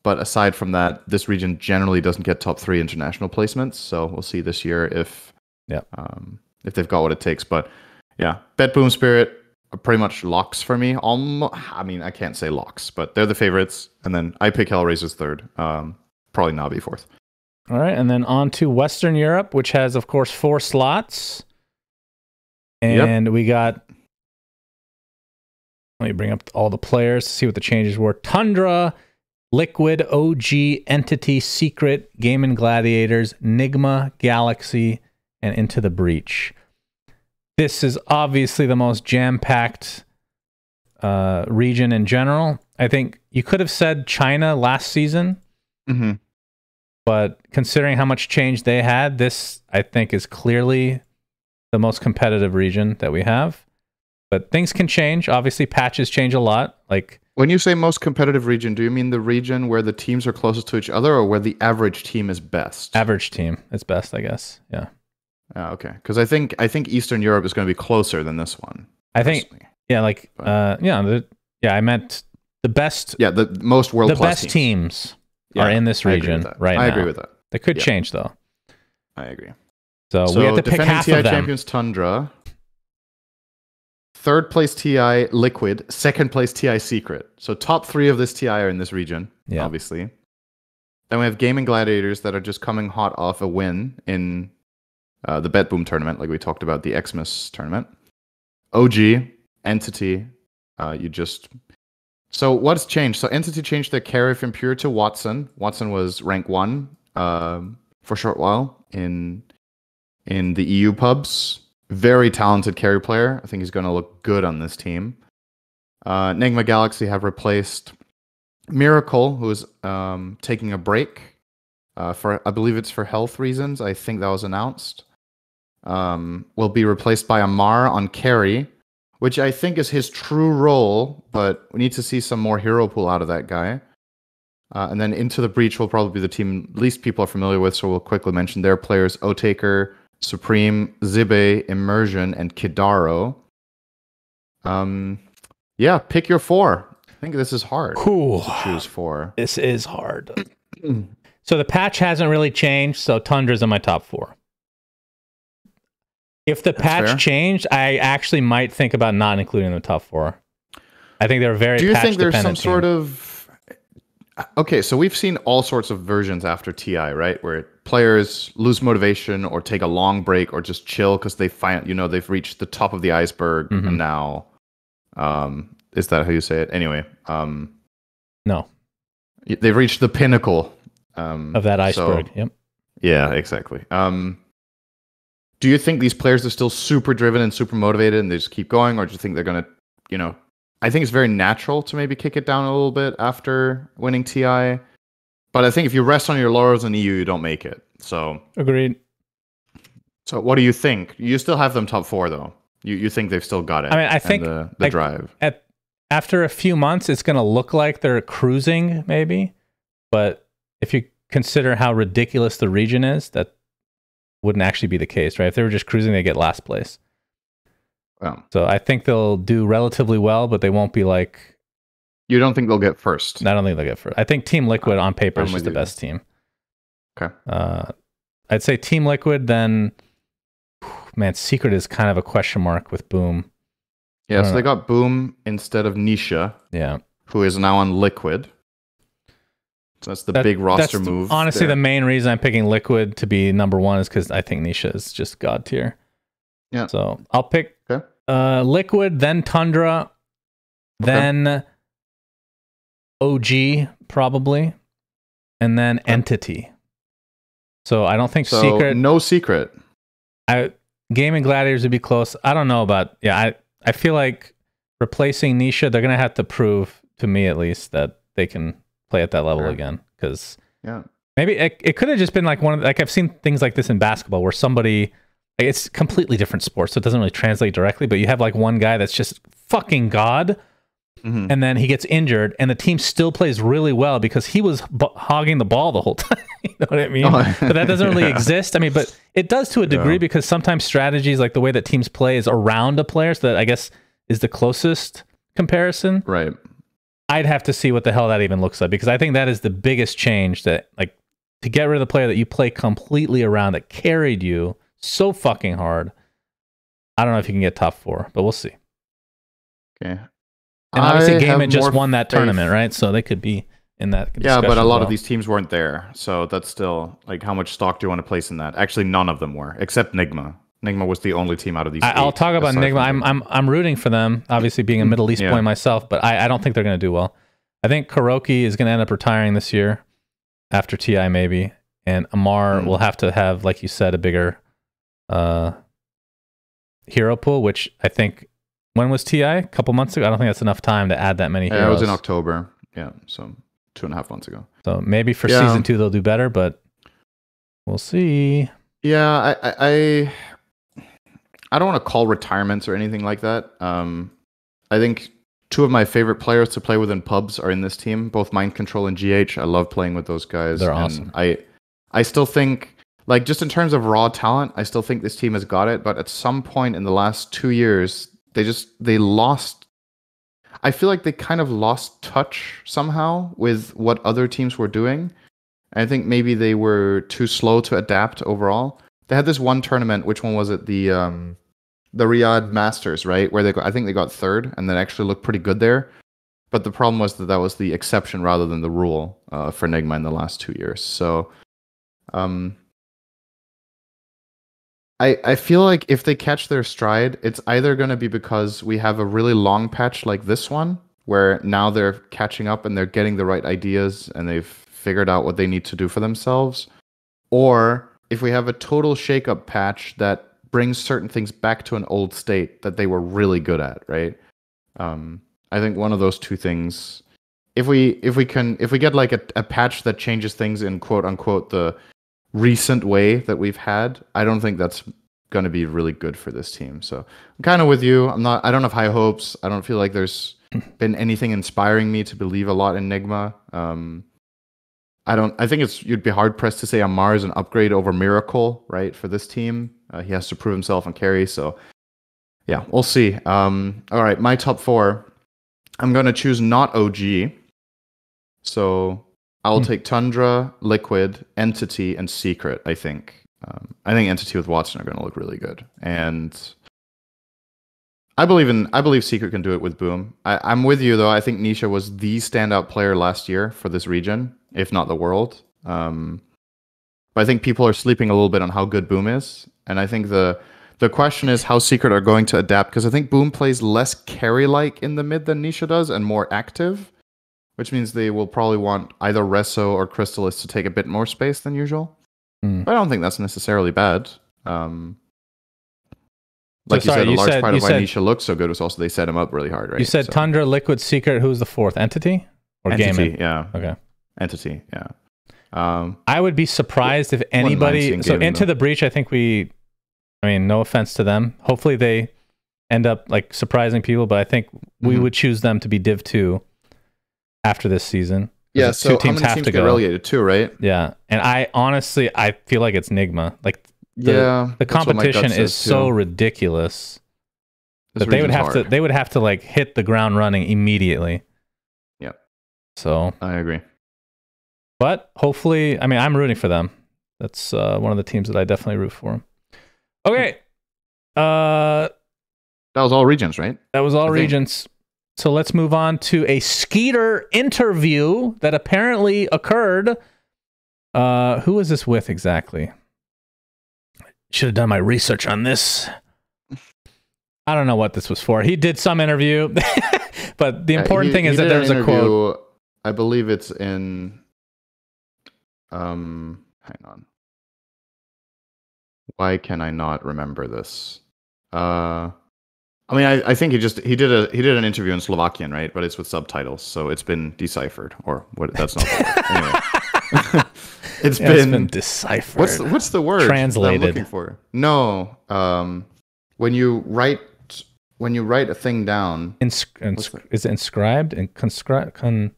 But aside from that, this region generally doesn't get top three international placements. So we'll see this year if yeah. um, if they've got what it takes. But yeah, BetBoom, Spirit are pretty much locks for me. Almost, I mean, I can't say locks, but they're the favorites. And then I pick Hellraisers third, um, probably Na'Vi fourth. All right, and then on to Western Europe, which has, of course, four slots. And yep. we got... Let me bring up all the players to see what the changes were. Tundra, Liquid, O G, Entity, Secret, Gaimin Gladiators, Nigma, Galaxy, and Into the Breach. This is obviously the most jam-packed uh, region in general. I think you could have said China last season, mm-hmm. but considering how much change they had, this, I think, is clearly the most competitive region that we have. But things can change. Obviously, patches change a lot. Like, when you say most competitive region, do you mean the region where the teams are closest to each other or where the average team is best? Average team is best, I guess. Yeah. Oh, okay. Because I think I think Eastern Europe is going to be closer than this one. I personally. think. Yeah. Like. But, uh, yeah. The, yeah. I meant the best. Yeah. The most world. The class best teams, teams yeah, are in this region right now. I agree with that. They could yeah. change though. I agree. So, so we have to pick half T I of them. Champions Tundra. Third place T I Liquid, second place T I Secret. So top three of this T I are in this region, yeah. obviously. Then we have Gaimin Gladiators that are just coming hot off a win in uh, the BetBoom tournament, like we talked about the Xmas tournament. O G, Entity, uh, you just... So what's changed? So Entity changed their carry from Pure to Watson. Watson was rank one uh, for a short while in in the E U pubs. Very talented carry player. I think he's going to look good on this team. Uh, Nigma Galaxy have replaced Miracle, who is um, taking a break uh, for, I believe it's for health reasons. I think that was announced. Um, will be replaced by Amar on carry, which I think is his true role, but we need to see some more hero pool out of that guy. Uh, and then Into the Breach will probably be the team least people are familiar with, so we'll quickly mention their players, O-Taker, Supreme, Zibe, Immersion, and Kidaro. Um, yeah, pick your four. I think this is hard. Cool. Choose four. This is hard. So the patch hasn't really changed, so Tundra's in my top four. If the That's patch fair. changed, I actually might think about not including the top four. I think they're very patch Do you patch think there's some team. sort of... Okay, so we've seen all sorts of versions after T I, right? Where it players lose motivation or take a long break or just chill because they find, you know, they've reached the top of the iceberg mm-hmm. and now. Um, is that how you say it? Anyway. Um, no. They've reached the pinnacle. Um, of that iceberg, so, yep. Yeah, exactly. Um, do you think these players are still super driven and super motivated and they just keep going? Or do you think they're going to, you know, I think it's very natural to maybe kick it down a little bit after winning T I. But I think if you rest on your laurels in E U, you don't make it. So agreed. So what do you think? You still have them top four, though. You you think they've still got it? I mean, I think the, the like, drive. At, after a few months, it's going to look like they're cruising, maybe. But if you consider how ridiculous the region is, that wouldn't actually be the case, right? If they were just cruising, they get last place. Well, so I think they'll do relatively well, but they won't be like. You don't think they'll get first? I don't think they'll get first. I think Team Liquid on paper is just the best team. Okay. Uh, I'd say Team Liquid, then... Man, Secret is kind of a question mark with Boom. Yeah, so they got Boom instead of Nisha. Yeah. who is now on Liquid. So that's the that, big roster that's move. Honestly, there. the main reason I'm picking Liquid to be number one is because I think Nisha is just god tier. Yeah. So I'll pick okay. uh, Liquid, then Tundra, okay. then O G probably, and then okay. Entity. So I don't think so, Secret. No Secret. I Gaimin Gladiators would be close. I don't know about yeah. I I feel like replacing Nisha, they're gonna have to prove to me at least that they can play at that level sure. again. Because yeah, maybe it it could have just been like one of like I've seen things like this in basketball where somebody like it's completely different sports, so it doesn't really translate directly. But you have like one guy that's just fucking god. Mm-hmm. And then he gets injured, and the team still plays really well because he was b hogging the ball the whole time. You know what I mean? Oh. But that doesn't really yeah. exist. I mean, but it does to a degree yeah. because sometimes strategies, like the way that teams play, is around a player. So that, I guess, is the closest comparison. Right. I'd have to see what the hell that even looks like, because I think that is the biggest change, that like to get rid of the player that you play completely around that carried you so fucking hard. I don't know if you can get top four, but we'll see. Okay. And obviously, Gaimin just won that faith. tournament, right? So they could be in that. Yeah, but a lot well. of these teams weren't there. So that's still, like, how much stock do you want to place in that? Actually, none of them were, except Nigma. Nigma was the only team out of these. I, I'll talk about Nigma. I'm, I'm, I'm rooting for them, obviously, being a Middle East yeah. boy myself, but I, I don't think they're going to do well. I think Kuroki is going to end up retiring this year after T I, maybe. And Amar mm. will have to have, like you said, a bigger uh, hero pool, which I think. When was T I? A couple months ago? I don't think that's enough time to add that many heroes. Yeah, it was in October. Yeah, so two and a half months ago. So maybe for yeah. season two they'll do better, but we'll see. Yeah, I I, I, I don't want to call retirements or anything like that. Um, I think two of my favorite players to play with in pubs are in this team, both Mind Control and G H. I love playing with those guys. They're and awesome. I, I still think... Like, just in terms of raw talent, I still think this team has got it, but at some point in the last two years... They just, they lost, I feel like they kind of lost touch somehow with what other teams were doing. I think maybe they were too slow to adapt overall. They had this one tournament, which one was it? The um, the Riyadh Masters, right? Where they got, I think they got third and then actually looked pretty good there. But the problem was that that was the exception rather than the rule uh, for Nigma in the last two years. So, um... I, I feel like if they catch their stride, it's either going to be because we have a really long patch like this one, where now they're catching up and they're getting the right ideas and they've figured out what they need to do for themselves. Or if we have a total shakeup patch that brings certain things back to an old state that they were really good at, right? Um, I think one of those two things, if we, if we can, if we get like a, a patch that changes things in quote unquote the recent way that we've had, I don't think that's going to be really good for this team. So I'm kind of with you. I'm not, I don't have high hopes. I don't feel like there's been anything inspiring me to believe a lot in Nigma. Um, I don't, I think it's, you'd be hard pressed to say Amar is an upgrade over Miracle, right? For this team, uh, he has to prove himself and carry. So yeah, we'll see. Um, all right. My top four, I'm going to choose not O G. So I'll hmm. take Tundra, Liquid, Entity, and Secret, I think. Um, I think Entity with Watson are going to look really good. And I believe in. I believe Secret can do it with Boom. I, I'm with you, though. I think Nisha was the standout player last year for this region, if not the world. Um, but I think people are sleeping a little bit on how good Boom is. And I think the, the question is how Secret are going to adapt, because I think Boom plays less carry-like in the mid than Nisha does and more active, which means they will probably want either Resso or Crystallis to take a bit more space than usual. Mm. But I don't think that's necessarily bad. Um, like so you sorry, said, you a large said, part of why said, Nisha looks so good was also they set him up really hard, right? You said so. Tundra, Liquid, Secret, who's the fourth? Entity? Or Entity, Gaimin? yeah. Okay. Entity, yeah. Um, I would be surprised if anybody... So Gaimin, Into though. the Breach, I think we... I mean, no offense to them. Hopefully they end up like surprising people, but I think we mm-hmm. would choose them to be Div two. After this season. Yeah, so two teams how many have teams to get go. relegated too, right? Yeah. And I honestly, I feel like it's Nigma. Like the, yeah, the competition is so ridiculous that they would have hard. to they would have to like hit the ground running immediately. Yeah. So I agree. But hopefully, I mean, I'm rooting for them. That's uh, one of the teams that I definitely root for them. Okay. Uh, that was all regions, right? That was all I regions. Think. So let's move on to a Skeeter interview that apparently occurred. Uh, who was this with exactly? Should have done my research on this. I don't know what this was for. He did some interview, but the important yeah, he, thing is that there was a quote. I believe it's in. Um, hang on. Why can I not remember this? Uh, I mean, I, I think he just he did a he did an interview in Slovakian, right? But it's with subtitles, so it's been deciphered, or what? That's not the word. Anyway. it's, yeah, been, it's been deciphered. What's the, what's the word? Translated. That I'm looking for? No. Um, when you write when you write a thing down, Insc inscri is it inscribed and conscribed? Con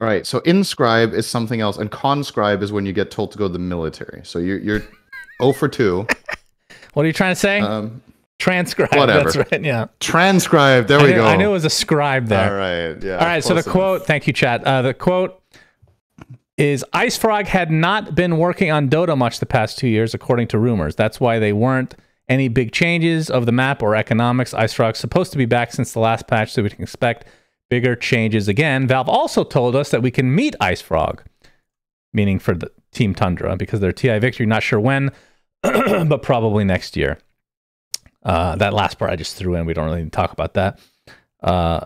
All right. So inscribe is something else, and conscribe is when you get told to go to the military. So you're you're oh for two. What are you trying to say? Um, transcribe. Whatever. That's right. Yeah. Transcribe. There I we knew, go. I knew it was a scribe there. All right. Yeah. All right. So the enough. quote. Thank you, chat. Uh, the quote is, IceFrog had not been working on Dota much the past two years, according to rumors. That's why they weren't any big changes of the map or economics. IceFrog's supposed to be back since the last patch, so we can expect bigger changes again. Valve also told us that we can meet IceFrog, meaning for the Team Tundra, because their T I victory, not sure when, but probably next year. Uh, that last part I just threw in. We don't really need to talk about that. Uh,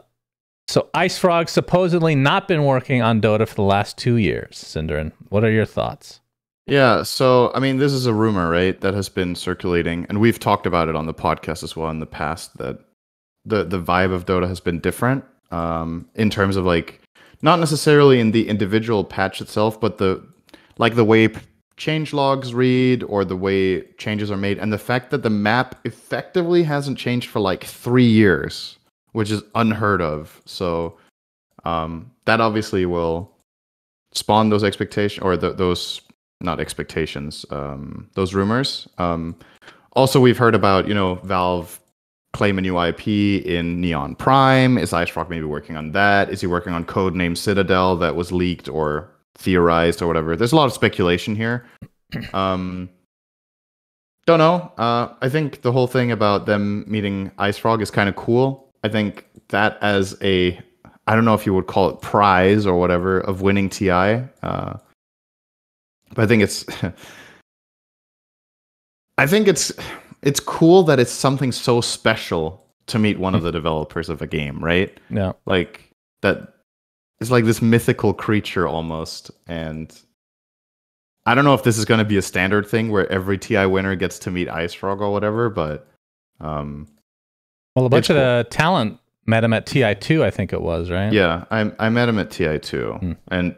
So IceFrog supposedly not been working on Dota for the last two years. Cinderin, what are your thoughts? Yeah, so I mean, this is a rumor, right, that has been circulating, and we've talked about it on the podcast as well in the past. That the the vibe of Dota has been different um, in terms of, like, not necessarily in the individual patch itself, but the like the way change logs read or the way changes are made, and the fact that the map effectively hasn't changed for like three years. Which is unheard of. So um, that obviously will spawn those expectations, or the, those, not expectations, um, those rumors. Um, also, we've heard about, you know, Valve claim a new I P in Neon Prime. Is IceFrog maybe working on that? Is he working on Codename Citadel that was leaked or theorized or whatever? There's a lot of speculation here. Um, don't know. Uh, I think the whole thing about them meeting IceFrog is kind of cool. I think that as a, I don't know if you would call it prize or whatever, of winning T I. Uh, but I think it's, I think it's, it's cool that it's something so special to meet one of the developers of a game, right? Yeah. Like that, it's like this mythical creature almost. And I don't know if this is going to be a standard thing where every T I winner gets to meet IceFrog or whatever, but, um, well, a bunch it's of the cool. talent met him at T I two, I think it was, right? Yeah, I, I met him at T I two mm. and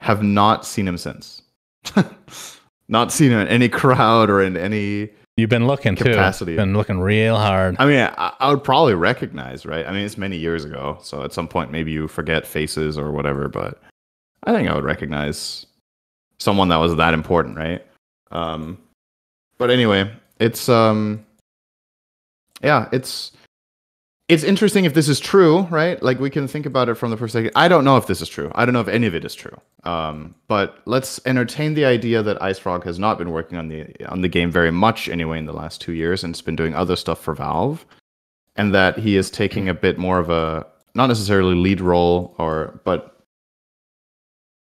have not seen him since. Not seen him in any crowd or in any You've been looking, capacity. too. You've been looking real hard. I mean, I, I would probably recognize, right? I mean, it's many years ago, so at some point maybe you forget faces or whatever, but I think I would recognize someone that was that important, right? Um, but anyway, it's... Um, Yeah, it's it's interesting if this is true, right? Like, we can think about it from the perspective. I don't know if this is true. I don't know if any of it is true. Um, but let's entertain the idea that IceFrog has not been working on the on the game very much anyway in the last two years, and has been doing other stuff for Valve, and that he is taking a bit more of a not necessarily lead role, or but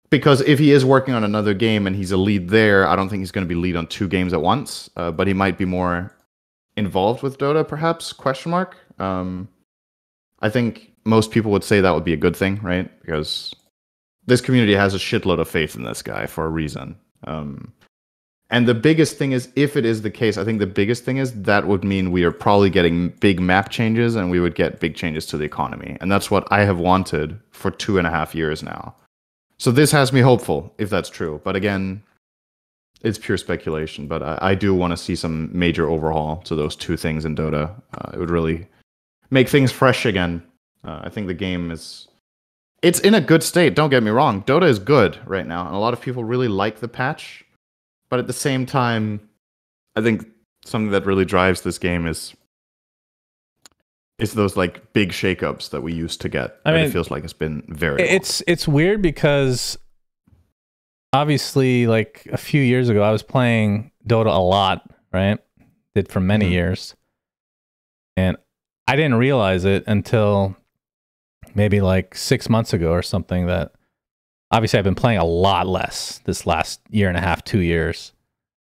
because if he is working on another game and he's a lead there, I don't think he's going to be lead on two games at once. Uh, but he might be more involved with Dota, perhaps, question mark. Um, I think most people would say that would be a good thing, right? Because this community has a shitload of faith in this guy for a reason. Um, and the biggest thing is, if it is the case, I think the biggest thing is that would mean we are probably getting big map changes, and we would get big changes to the economy. And that's what I have wanted for two and a half years now. So this has me hopeful, if that's true. But again, it's pure speculation, but I, I do want to see some major overhaul to those two things in Dota. Uh, it would really make things fresh again. Uh, I think the game is... It's in a good state, don't get me wrong. Dota is good right now, and a lot of people really like the patch. But at the same time, I think something that really drives this game is... It's those, like, big shakeups that we used to get. I mean, it feels like it's been very it's long. It's weird because... Obviously, like a few years ago, I was playing Dota a lot, right? Did for many mm-hmm. years. And I didn't realize it until maybe like six months ago or something, that obviously I've been playing a lot less this last year and a half, two years.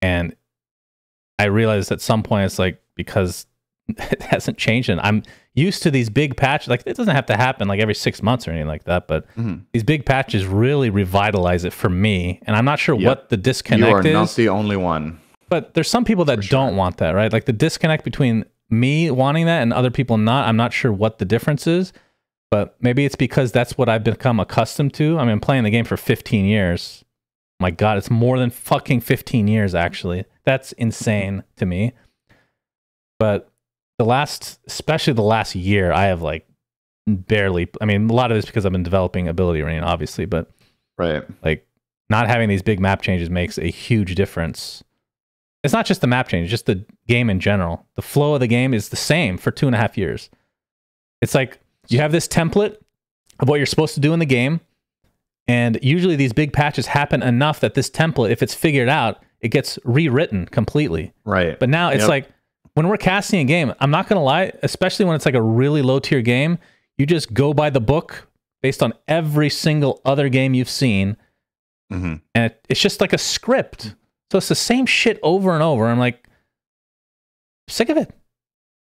And I realized at some point it's like, because it hasn't changed. And I'm used to these big patches. Like, it doesn't have to happen like every six months or anything like that. But mm-hmm. these big patches really revitalize it for me. And I'm not sure yep. what the disconnect is. You are is, not the only one. But there's some people that for don't sure. want that, right? Like the disconnect between me wanting that and other people not. I'm not sure what the difference is. But maybe it's because that's what I've become accustomed to. I mean, I'm playing the game for fifteen years. My God, it's more than fucking fifteen years, actually. That's insane to me. But the last, especially the last year, I have like barely, I mean, a lot of it's because I've been developing Ability Rain, obviously, but right, like not having these big map changes makes a huge difference. It's not just the map change, just the game in general. The flow of the game is the same for two and a half years. It's like, you have this template of what you're supposed to do in the game, and usually these big patches happen enough that this template, if it's figured out, it gets rewritten completely. Right. But now it's yep. like, when we're casting a game, I'm not going to lie, especially when it's like a really low-tier game, you just go by the book based on every single other game you've seen, mm-hmm. and it, it's just like a script. So it's the same shit over and over. I'm like, I'm sick of it.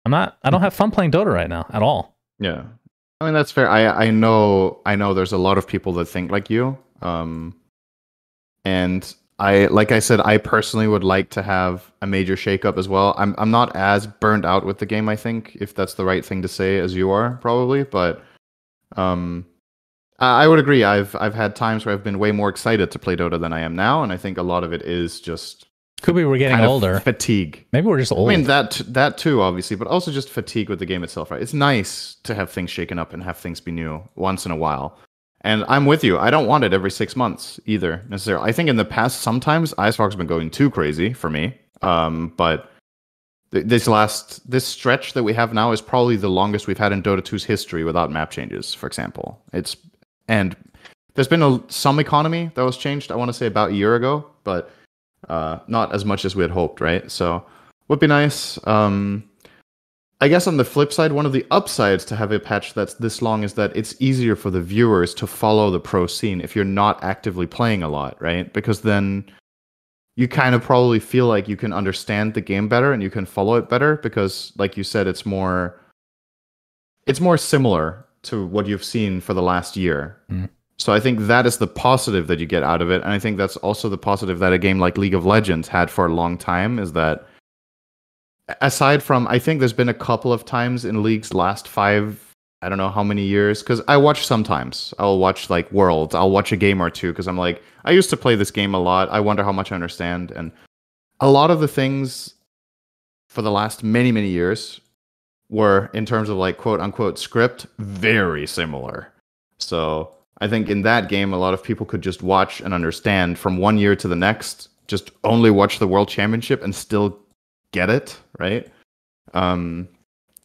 I'm not, I don't have fun playing Dota right now at all. Yeah. I mean, that's fair. I I know I know there's a lot of people that think like you, um, and I like I said I personally would like to have a major shakeup as well. I'm I'm not as burned out with the game, I think, if that's the right thing to say, as you are probably, but um, I, I would agree. I've I've had times where I've been way more excited to play Dota than I am now, and I think a lot of it is just could be we're getting kind older, fatigue. Maybe we're just old. I mean that that too, obviously, but also just fatigue with the game itself, right? It's nice to have things shaken up and have things be new once in a while. And I'm with you. I don't want it every six months either necessarily. I think in the past sometimes Icefog's has been going too crazy for me. Um, but th this last this stretch that we have now is probably the longest we've had in Dota two's history without map changes, for example. It's and there's been a, some economy that was changed. I want to say about a year ago, but. Uh, not as much as we had hoped, right? So, would be nice. Um, I guess on the flip side, one of the upsides to have a patch that's this long is that it's easier for the viewers to follow the pro scene if you're not actively playing a lot, right? Because then you kind of probably feel like you can understand the game better and you can follow it better because, like you said, it's more, it's more similar to what you've seen for the last year. Mm-hmm. So I think that is the positive that you get out of it. And I think that's also the positive that a game like League of Legends had for a long time is that aside from, I think there's been a couple of times in League's last five, I don't know how many years, because I watch sometimes. I'll watch like Worlds. I'll watch a game or two because I'm like, I used to play this game a lot. I wonder how much I understand. And a lot of the things for the last many, many years were in terms of like quote unquote script, very similar. So I think in that game, a lot of people could just watch and understand from one year to the next, just only watch the World Championship and still get it, right? Um,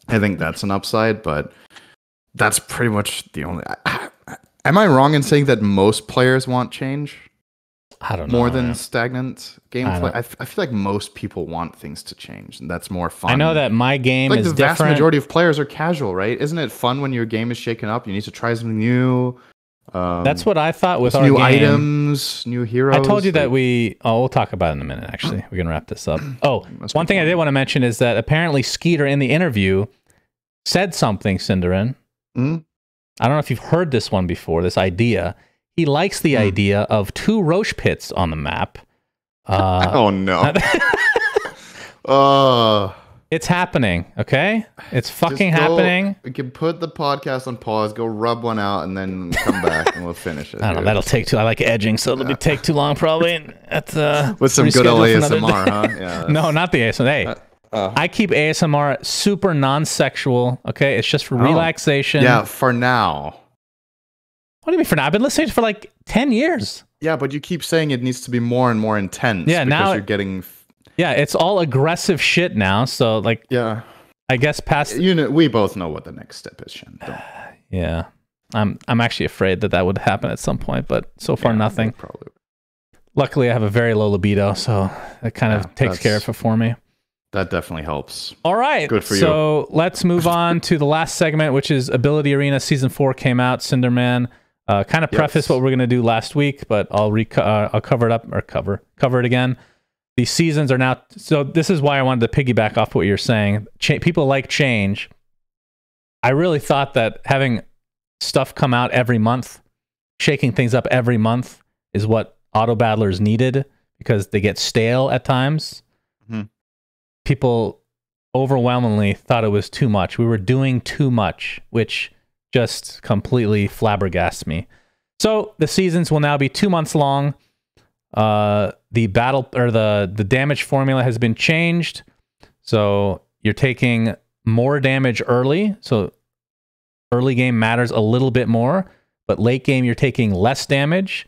I think that's an upside, but that's pretty much the only... I, I, am I wrong in saying that most players want change? I don't know. More than stagnant gameplay? I, I, I feel like most people want things to change, and that's more fun. I know that my game like is different. Like the vast majority of players are casual, right? Isn't it fun when your game is shaken up? You need to try something new... Um, that's what I thought with our new game. Items, new heroes. I told you that we... Oh, we'll talk about it in a minute, actually. We're going to wrap this up. Oh, one thing I did want to mention is that apparently Skeeter in the interview said something, Cinderin. Mm? I don't know if you've heard this one before, this idea. He likes the mm. idea of two Roche pits on the map. Uh, oh, no. Oh... uh. It's happening, okay? It's fucking Just go, happening. We can put the podcast on pause, go rub one out, and then come back and we'll finish it. I don't dude. know. That'll take too. I like edging, so it'll yeah. be take too long probably. That's uh, with some good old A S M R, huh? Yeah, no, not the A S M R. Hey, uh, uh, I keep A S M R super non-sexual. Okay, it's just for oh. relaxation. Yeah, for now. What do you mean for now? I've been listening for like ten years. Yeah, but you keep saying it needs to be more and more intense. Yeah, because now you're getting. Yeah, it's all aggressive shit now. So, like, yeah, I guess past you know, we both know what the next step is, Shin. Yeah, I'm I'm actually afraid that that would happen at some point, but so far yeah, nothing. Probably. Luckily, I have a very low libido, so it kind yeah, of takes care of it for me. That definitely helps. All right. Good for you. So let's move on to the last segment, which is Ability Arena. Season four came out. Cinderman uh, kind of preface yes. what we're going to do last week, but I'll rec uh, I'll cover it up or cover cover it again. The seasons are now. So this is why I wanted to piggyback off what you're saying. Ch people like change. I really thought that having stuff come out every month, shaking things up every month, is what auto battlers needed because they get stale at times. Mm-hmm. People overwhelmingly thought it was too much. We were doing too much, which just completely flabbergasted me. So the seasons will now be two months long. Uh, the battle or the, the damage formula has been changed. So you're taking more damage early. So early game matters a little bit more, but late game, you're taking less damage.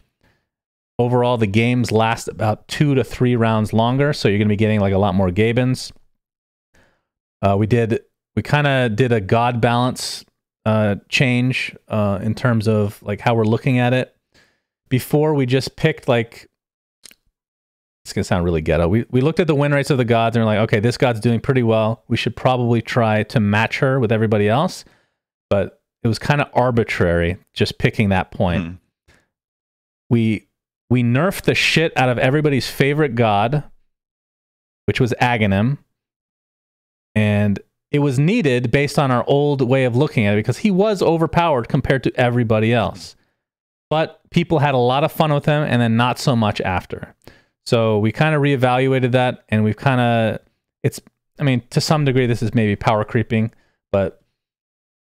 Overall, the games last about two to three rounds longer, so you're going to be getting like a lot more Gaibins. Uh, we did, we kind of did a god balance uh, change uh, in terms of like how we're looking at it. Before we just picked like, it's going to sound really ghetto. We we looked at the win rates of the gods and we're like, okay, this god's doing pretty well. We should probably try to match her with everybody else, but it was kind of arbitrary just picking that point. Hmm. We. We nerfed the shit out of everybody's favorite god, which was Aghanim. And it was needed based on our old way of looking at it because he was overpowered compared to everybody else. But people had a lot of fun with him and then not so much after. So we kind of reevaluated that and we've kind of... it's. I mean, to some degree, this is maybe power creeping, but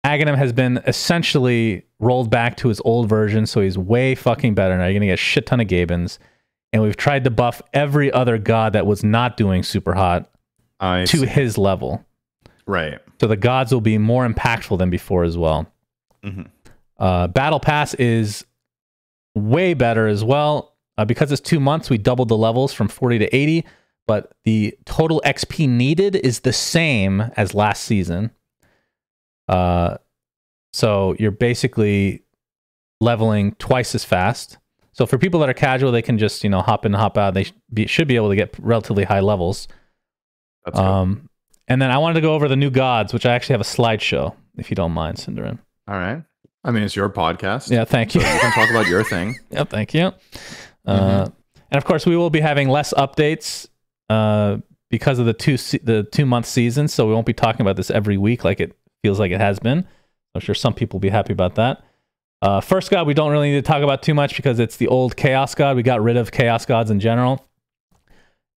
Aghanim has been essentially rolled back to his old version, so he's way fucking better now. You're going to get a shit ton of Gaibins. And we've tried to buff every other god that was not doing super hot I to see. his level. Right. So the gods will be more impactful than before as well. Mm-hmm. uh, Battle Pass is way better as well. Uh, because it's two months, we doubled the levels from forty to eighty, but the total X P needed is the same as last season. Uh, so you're basically leveling twice as fast. So for people that are casual, they can just, you know, hop in, hop out. They sh be, should be able to get relatively high levels. That's um, cool. And then I wanted to go over the new gods, which I actually have a slideshow, if you don't mind, Cinderin. All right. I mean, it's your podcast. Yeah, thank you. So you can talk about your thing. Yeah, thank you. Uh, mm-hmm. And of course, we will be having less updates uh, because of the two se the two month season. So we won't be talking about this every week like it feels like it has been. I'm sure some people will be happy about that. Uh, first god, we don't really need to talk about too much because it's the old Chaos God. We got rid of Chaos Gods in general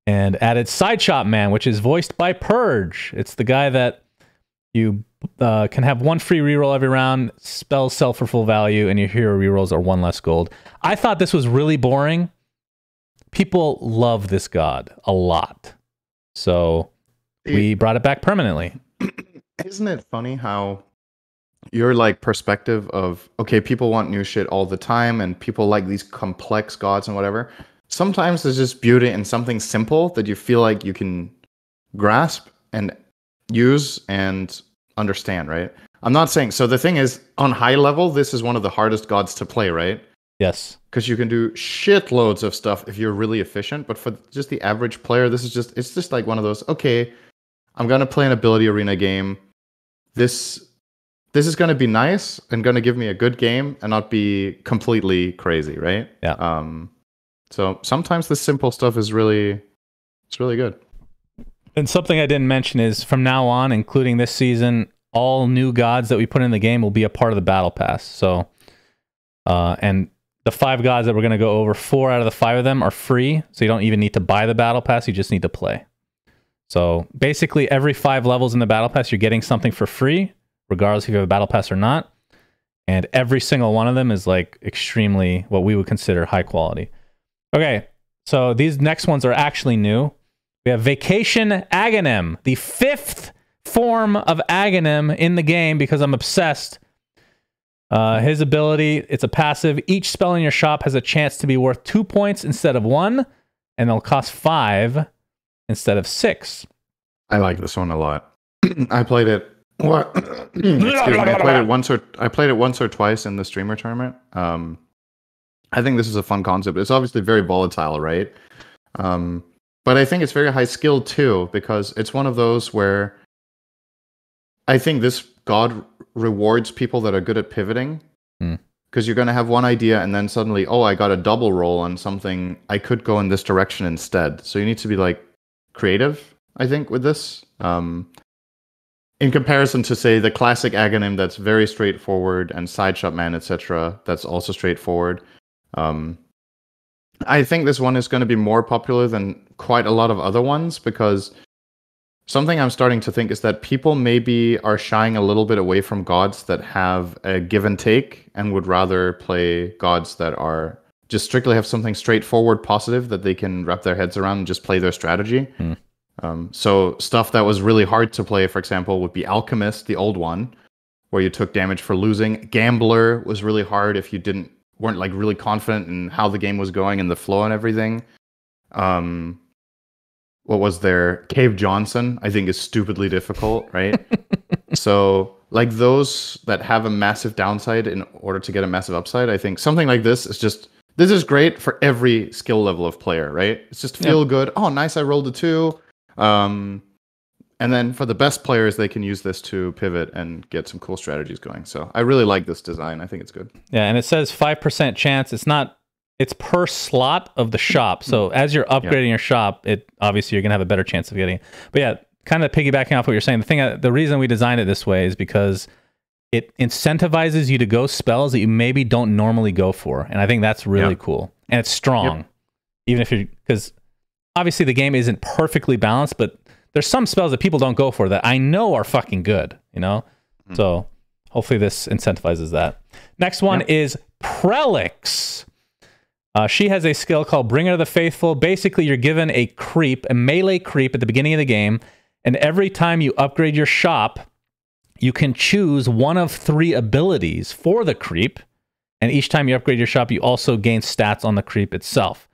and added Side Shop Man, which is voiced by Purge. It's the guy that you uh, can have one free reroll every round, spells sell for full value, and your hero rerolls are one less gold. I thought this was really boring. People love this god a lot. So we brought it back permanently. Isn't it funny how your like perspective of, okay, people want new shit all the time and people like these complex gods and whatever. Sometimes there's just beauty in something simple that you feel like you can grasp and use and understand, right? I'm not saying, so the thing is, on high level, this is one of the hardest gods to play, right? Yes. Because you can do shitloads of stuff if you're really efficient, but for just the average player, this is just, it's just like one of those, okay, I'm going to play an Ability Arena game. This this is going to be nice and going to give me a good game and not be completely crazy, right? Yeah. Um, so sometimes the simple stuff is really, it's really good. And something I didn't mention is from now on, including this season, all new gods that we put in the game will be a part of the Battle Pass. So, uh, and the five gods that we're going to go over, four out of the five of them are free. So you don't even need to buy the Battle Pass. You just need to play. So basically every five levels in the Battle Pass, you're getting something for free, regardless if you have a Battle Pass or not. And every single one of them is like extremely what we would consider high quality. Okay, so these next ones are actually new. We have Vacation Aghanim, the fifth form of Aghanim in the game because I'm obsessed. Uh, his ability, it's a passive. Each spell in your shop has a chance to be worth two points instead of one, and it'll cost five instead of six. I like this one a lot. I played it what excuse me, I played it once or I played it once or twice in the streamer tournament. Um I think this is a fun concept. It's obviously very volatile, right? Um But I think it's very high skill too, because it's one of those where I think this god rewards people that are good at pivoting. Mm. Because you're going to have one idea and then suddenly, oh, I got a double roll on something. I could go in this direction instead. So you need to be like creative, I think, with this. Um, in comparison to, say, the classic Aghanim that's very straightforward, and Sideshot Man, et cetera, that's also straightforward. Um, I think this one is going to be more popular than quite a lot of other ones, because something I'm starting to think is that people maybe are shying a little bit away from gods that have a give and take, and would rather play gods that are just strictly have something straightforward, positive that they can wrap their heads around and just play their strategy. Mm. Um, so stuff that was really hard to play, for example, would be Alchemist, the old one, where you took damage for losing. Gambler was really hard if you didn't weren't like really confident in how the game was going and the flow and everything. Um, What was there? Cave Johnson, I think, is stupidly difficult, right? So, like, those that have a massive downside in order to get a massive upside, I think something like this is just, this is great for every skill level of player, right? It's just feel yeah. good. Oh, nice, I rolled a two. Um, and then for the best players, they can use this to pivot and get some cool strategies going. So, I really like this design. I think it's good. Yeah, and it says five percent chance. It's not... It's per slot of the shop. So as you're upgrading yeah. your shop, it obviously you're going to have a better chance of getting it. But yeah, kind of piggybacking off what you're saying, the thing, the reason we designed it this way is because it incentivizes you to go spells that you maybe don't normally go for. And I think that's really yeah. cool. And it's strong. Yep. Even if you're, because obviously the game isn't perfectly balanced, but there's some spells that people don't go for that I know are fucking good, you know? Mm. So hopefully this incentivizes that. Next one yep. is Prelix. Uh, she has a skill called Bringer of the Faithful. Basically, you're given a creep, a melee creep at the beginning of the game, and every time you upgrade your shop, you can choose one of three abilities for the creep, and each time you upgrade your shop, you also gain stats on the creep itself.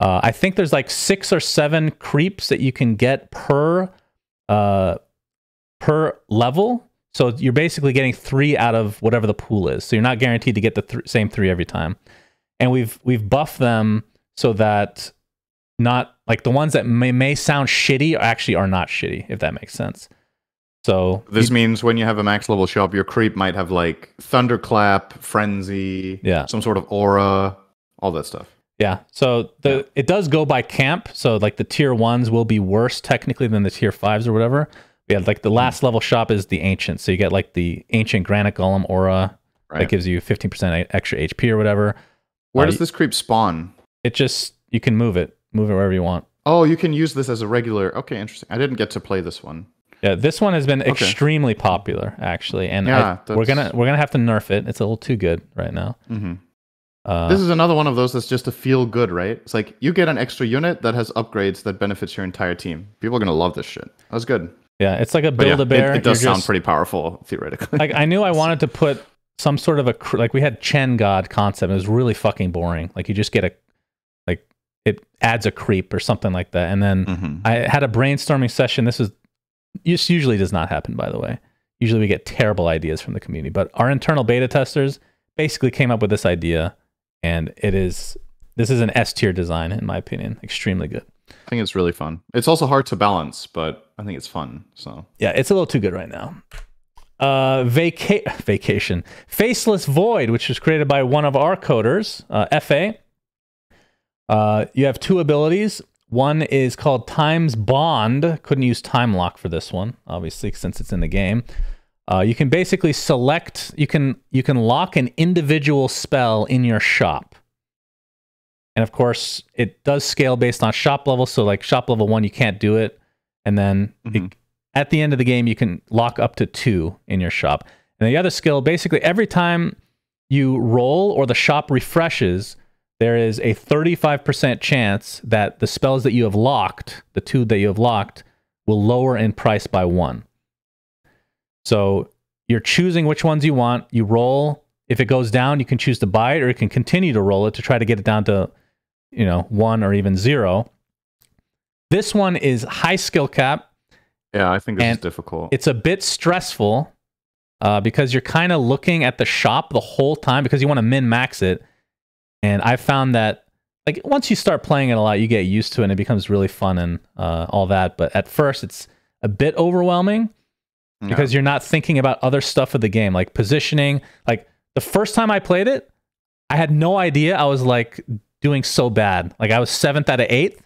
Uh, I think there's like six or seven creeps that you can get per, uh, per level, so you're basically getting three out of whatever the pool is, so you're not guaranteed to get the th- same three every time. And we've we've buffed them so that not like the ones that may, may sound shitty actually are not shitty, if that makes sense. So this you, means when you have a max level shop, your creep might have like Thunderclap, Frenzy, yeah. some sort of aura, all that stuff. Yeah. So the yeah. it does go by camp. So like the tier ones will be worse technically than the tier fives or whatever. Yeah. Like the last level shop is the ancient. So you get like the ancient Granite Golem aura right. that gives you fifteen percent extra H P or whatever. Where does this creep spawn? It just, you can move it. Move it wherever you want. Oh, you can use this as a regular. Okay, interesting. I didn't get to play this one. Yeah, this one has been okay. extremely popular, actually. And yeah, I, we're gonna we're gonna have to nerf it. It's a little too good right now. Mm-hmm. uh, this is another one of those that's just a feel good, right? It's like, you get an extra unit that has upgrades that benefits your entire team. People are going to love this shit. That was good. Yeah, it's like a Build-A-Bear. Yeah, it, it does You're sound just, pretty powerful, theoretically. Like, I knew I wanted to put... some sort of a, like we had Chen God concept. It was really fucking boring. Like you just get a, like it adds a creep or something like that. And then mm-hmm. I had a brainstorming session. This is, this usually does not happen, by the way. Usually we get terrible ideas from the community, but our internal beta testers basically came up with this idea, and it is, this is an S tier design, in my opinion. Extremely good. I think it's really fun. It's also hard to balance, but I think it's fun. So yeah, it's a little too good right now. Uh, vaca vacation. Faceless Void, which was created by one of our coders, uh, F A. Uh, you have two abilities. One is called Time's Bond. Couldn't use Time Lock for this one, obviously, since it's in the game. Uh, you can basically select, you can, you can lock an individual spell in your shop. And of course, it does scale based on shop level. So like shop level one, you can't do it. And then mm-hmm. it, at the end of the game, you can lock up to two in your shop. And the other skill, basically every time you roll or the shop refreshes, there is a thirty-five percent chance that the spells that you have locked, the two that you have locked, will lower in price by one. So you're choosing which ones you want. You roll. If it goes down, you can choose to buy it, or you can continue to roll it to try to get it down to, you know, one or even zero. This one is high skill cap. Yeah, I think this and is difficult. It's a bit stressful uh, because you're kind of looking at the shop the whole time because you want to min-max it. And I found that like once you start playing it a lot, you get used to it and it becomes really fun and uh, all that. But at first, it's a bit overwhelming no. because you're not thinking about other stuff of the game, like positioning. Like the first time I played it, I had no idea I was like doing so bad. Like I was seventh out of eighth,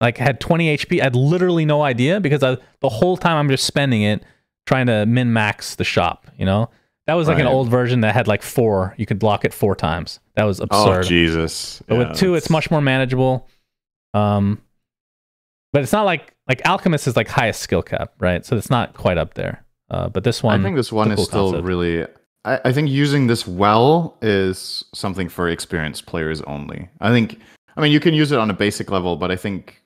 like had twenty H P. I had literally no idea because I, the whole time I'm just spending it trying to min max the shop, you know? That was like right. an old version that had like four. You could block it four times. That was absurd. Oh, Jesus. But yeah, with two, that's... it's much more manageable. Um, but it's not like... Like, Alchemist is like highest skill cap, right? So it's not quite up there. Uh, but this one... I think this one is cool still concept. really... I, I think using this well is something for experienced players only. I think... I mean, you can use it on a basic level, but I think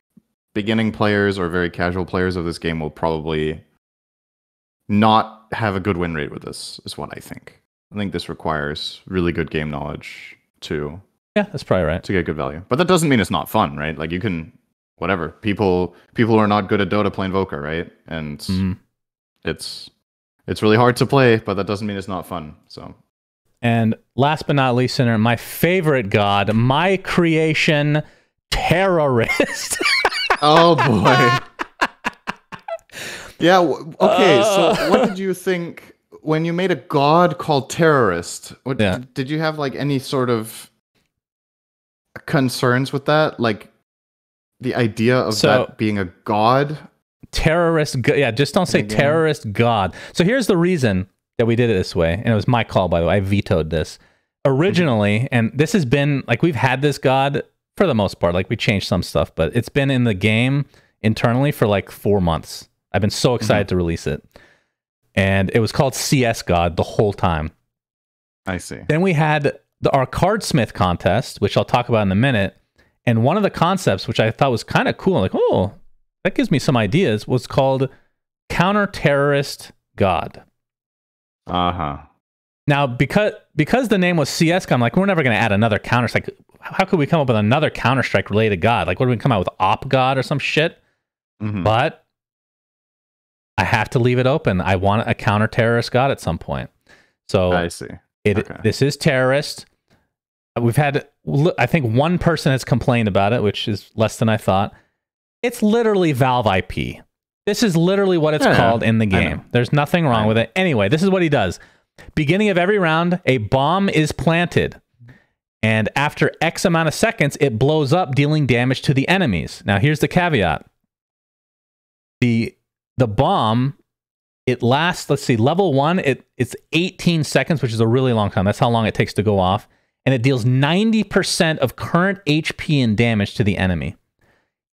beginning players or very casual players of this game will probably not... have a good win rate with this is what I think. I think this requires really good game knowledge to yeah, that's probably right to get good value. But that doesn't mean it's not fun, right? Like you can whatever people people who are not good at Dota play Invoker, right? And mm-hmm. it's it's really hard to play, but that doesn't mean it's not fun. So, and last but not least, Sinner, my favorite god, my creation, Terrorist. Oh boy. Yeah, okay, so uh, what did you think when you made a god called Terrorist? What, yeah. Did you have, like, any sort of concerns with that? Like, the idea of so, that being a god? Terrorist, yeah, just don't say Terrorist god. So here's the reason that we did it this way, and it was my call, by the way. I vetoed this. Originally, and this has been, like, we've had this god for the most part. Like, we changed some stuff, but it's been in the game internally for, like, four months. I've been so excited mm-hmm. to release it. And it was called C S God the whole time. I see. Then we had the, our Cardsmith contest, which I'll talk about in a minute. And one of the concepts, which I thought was kind of cool, like, oh, that gives me some ideas, was called Counter-Terrorist God. Uh-huh. Now, because because the name was C S God, I'm like, we're never going to add another Counter-Strike. How could we come up with another Counter-Strike-related God? Like, what did we come out with, Op God or some shit? Mm-hmm. But... I have to leave it open. I want a counter-terrorist god at some point. So I see. It, okay. This is Terrorist. We've had, I think one person has complained about it, which is less than I thought. It's literally Valve I P. This is literally what it's yeah, called in the game. There's nothing wrong with it. Anyway, this is what he does. Beginning of every round, a bomb is planted. And after X amount of seconds, it blows up, dealing damage to the enemies. Now, here's the caveat. The... The bomb, it lasts, let's see, level one, it, it's eighteen seconds, which is a really long time. That's how long it takes to go off. And it deals ninety percent of current H P and damage to the enemy.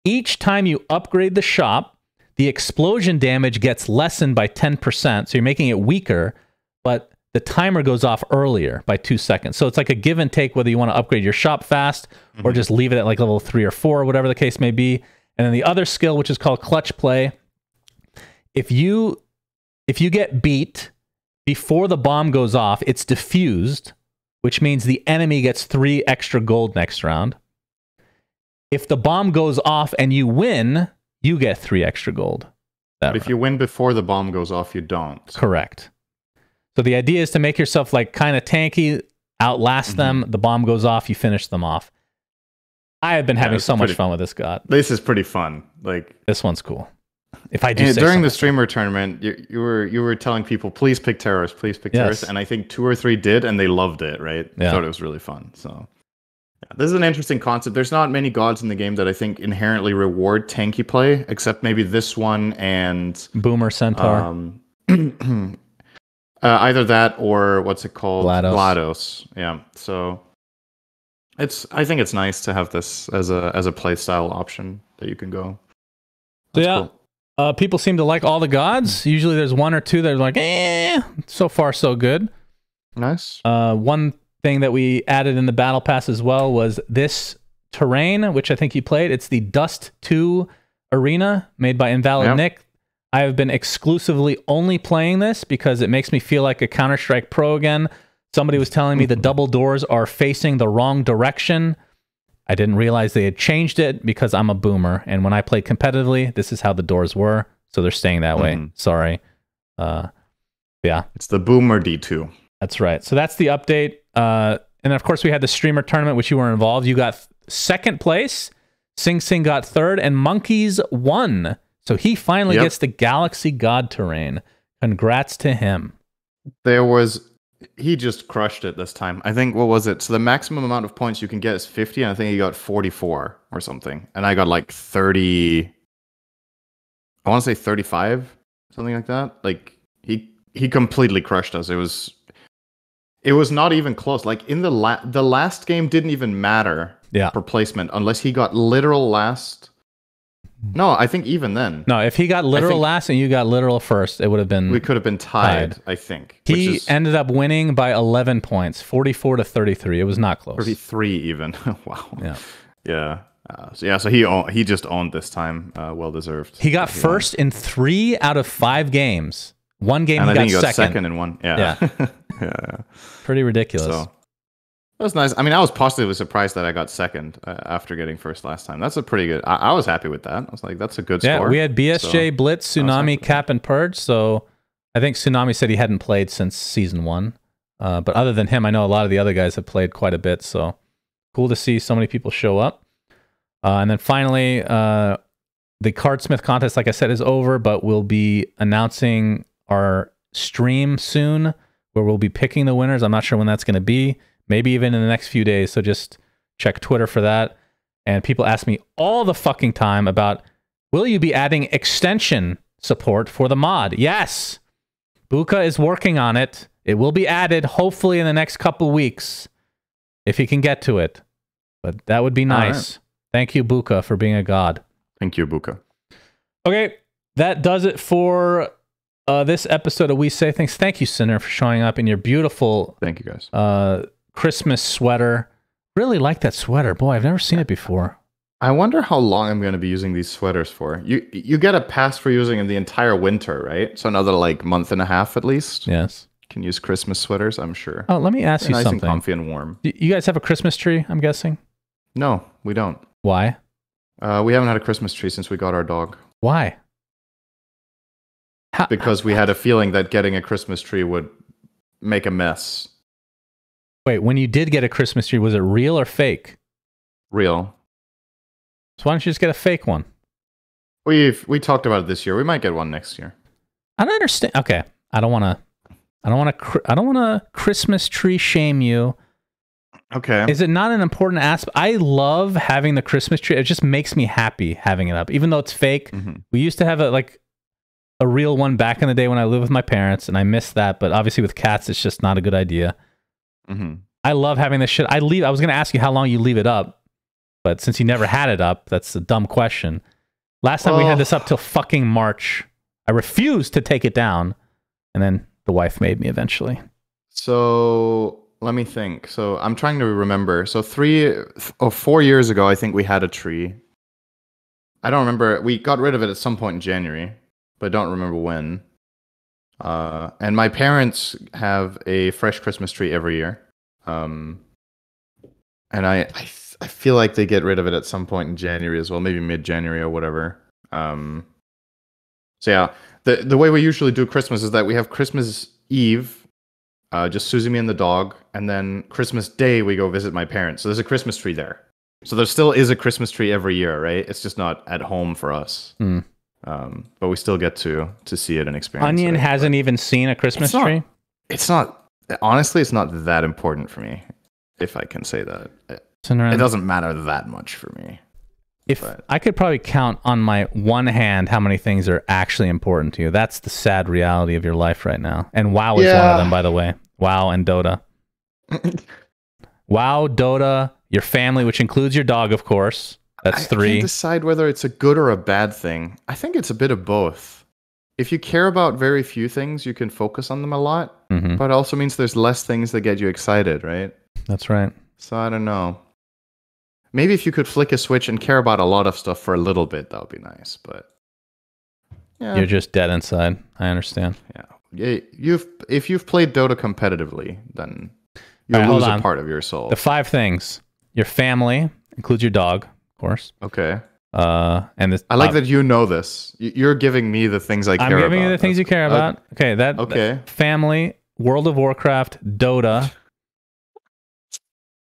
Each time you upgrade the shop, the explosion damage gets lessened by ten percent, so you're making it weaker, but the timer goes off earlier by two seconds. So it's like a give and take whether you want to upgrade your shop fast mm-hmm. or just leave it at like level three or four, whatever the case may be. And then the other skill, which is called Clutch Play, If you if you get beat before the bomb goes off, it's diffused, which means the enemy gets three extra gold next round. If the bomb goes off and you win, you get three extra gold. But if you win before the bomb goes off, you don't. Correct. So the idea is to make yourself like kind of tanky, outlast mm-hmm. them, the bomb goes off, you finish them off. I have been yeah, having so pretty, much fun with this god. This is pretty fun. Like this one's cool. If I do during something. The streamer tournament, you, you were you were telling people, please pick Terrorist, please pick yes. Terrorist, and I think two or three did, and they loved it, right? Yeah. Thought it was really fun. So yeah, this is an interesting concept. There's not many gods in the game that I think inherently reward tanky play, except maybe this one and Boomer Centaur. Um, uh, either that or what's it called? GLaDOS. GLaDOS. Yeah. So it's I think it's nice to have this as a as a play style option that you can go. That's so yeah. Cool. Uh, people seem to like all the gods. Usually there's one or two that are like, eh, so far so good. Nice. Uh, one thing that we added in the Battle Pass as well was this terrain, which I think you played. It's the Dust two Arena made by Invalid yep. Nick. I have been exclusively only playing this because it makes me feel like a Counter-Strike pro again. Somebody was telling me the double doors are facing the wrong direction. I didn't realize they had changed it because I'm a boomer. And when I played competitively, this is how the doors were. So they're staying that way. Mm-hmm. Sorry. Uh, yeah. It's the boomer D two. That's right. So that's the update. Uh, and of course, we had the streamer tournament, which you were involved. You got second place. Sing Sing got third, and Monkeys won. So he finally yep. gets the Galaxy God terrain. Congrats to him. There was... He just crushed it this time. I think, what was it? So the maximum amount of points you can get is fifty, and I think he got forty-four or something. And I got like thirty... I want to say thirty-five, something like that. Like, he he completely crushed us. It was... It was not even close. Like, in the la the last game didn't even matter yeah. for placement, unless he got literal last... No, I think even then. No, if he got literal last and you got literal first, it would have been... We could have been tied, tied. I think. He which is, ended up winning by eleven points, forty-four to thirty-three. It was not close. thirty-three even. Wow. Yeah. Yeah. Uh, so, yeah, so he owned, he just owned this time. Uh, well-deserved. He got he first owned. in three out of five games. One game and he, I got think he got second. second in one. Yeah. Yeah. Yeah. Pretty ridiculous. So, that was nice. I mean, I was positively surprised that I got second uh, after getting first last time. That's a pretty good... I, I was happy with that. I was like, that's a good yeah, score. Yeah, we had B S J, so, Blitz, Tsunami, Cap, and Purge. So I think Tsunami said he hadn't played since Season one. Uh, but other than him, I know a lot of the other guys have played quite a bit. So cool to see so many people show up. Uh, and then finally, uh, the Cardsmith contest, like I said, is over. But we'll be announcing our stream soon where we'll be picking the winners. I'm not sure when that's going to be. Maybe even in the next few days, so just check Twitter for that. And people ask me all the fucking time about, will you be adding extension support for the mod? Yes! Buka is working on it. It will be added, hopefully, in the next couple weeks, if he can get to it. But that would be nice. Right. Thank you, Buka, for being a god. Thank you, Buka. Okay, that does it for... Uh, this episode of We Say Things. Thank you, Sinner, for showing up in your beautiful... Thank you, guys. Uh, Christmas sweater. Really like that sweater. Boy, I've never seen it before. I wonder how long I'm going to be using these sweaters for. You you get a pass for using them the entire winter, right? So another, like, month and a half at least? Yes. Can use Christmas sweaters, I'm sure. Oh, let me ask They're you nice something. Nice and comfy and warm. You guys have a Christmas tree, I'm guessing? No, we don't. Why? Uh, we haven't had a Christmas tree since we got our dog. Why? Because we had a feeling that getting a Christmas tree would make a mess. Wait, when you did get a Christmas tree, was it real or fake? Real. So why don't you just get a fake one? We've we talked about it this year. We might get one next year. I don't understand. Okay, I don't want to. I don't want to. I don't want to Christmas tree shame you. Okay. Is it not an important aspect? I love having the Christmas tree. It just makes me happy having it up, even though it's fake. Mm-hmm. We used to have a like. a real one back in the day when I lived with my parents, and I miss that, but obviously with cats, it's just not a good idea. Mm-hmm. I love having this shit. I leave. I was going to ask you how long you leave it up, but since you never had it up, that's a dumb question. Last time oh. we had this up till fucking March. I refused to take it down, and then the wife made me eventually. So let me think. So I'm trying to remember. So three or four years ago, I think we had a tree. I don't remember. We got rid of it at some point in January, but don't remember when. Uh, and my parents have a fresh Christmas tree every year. Um, and I, I, I feel like they get rid of it at some point in January as well, maybe mid-January or whatever. Um, so yeah, the, the way we usually do Christmas is that we have Christmas Eve, uh, just Susie, me, and the dog, and then Christmas Day we go visit my parents. So there's a Christmas tree there. So there still is a Christmas tree every year, right? It's just not at home for us. Mm. Um, but we still get to to see it and experience Onion it. Hasn't even seen a Christmas it's not, tree? It's not... Honestly, it's not that important for me, if I can say that. It, it doesn't matter that much for me. If but. I could probably count on my one hand how many things are actually important to you. That's the sad reality of your life right now. And WoW is yeah. one of them, by the way. WoW and Dota. WoW, Dota, your family, which includes your dog, of course. That's three. I can't decide whether it's a good or a bad thing. I think it's a bit of both. If you care about very few things, you can focus on them a lot. Mm-hmm. But it also means there's less things that get you excited, right? That's right. So I don't know. Maybe if you could flick a switch and care about a lot of stuff for a little bit, that would be nice. But yeah. You're just dead inside. I understand. Yeah. Yeah. You've if you've played Dota competitively, then you'll right, lose a part of your soul. The five things: your family includes your dog. Course. Okay. Uh, and this, I like uh, that you know this. You're giving me the things I care about. I'm giving about. you the things That's, you care about. Uh, okay. That. Okay. That family, World of Warcraft, Dota,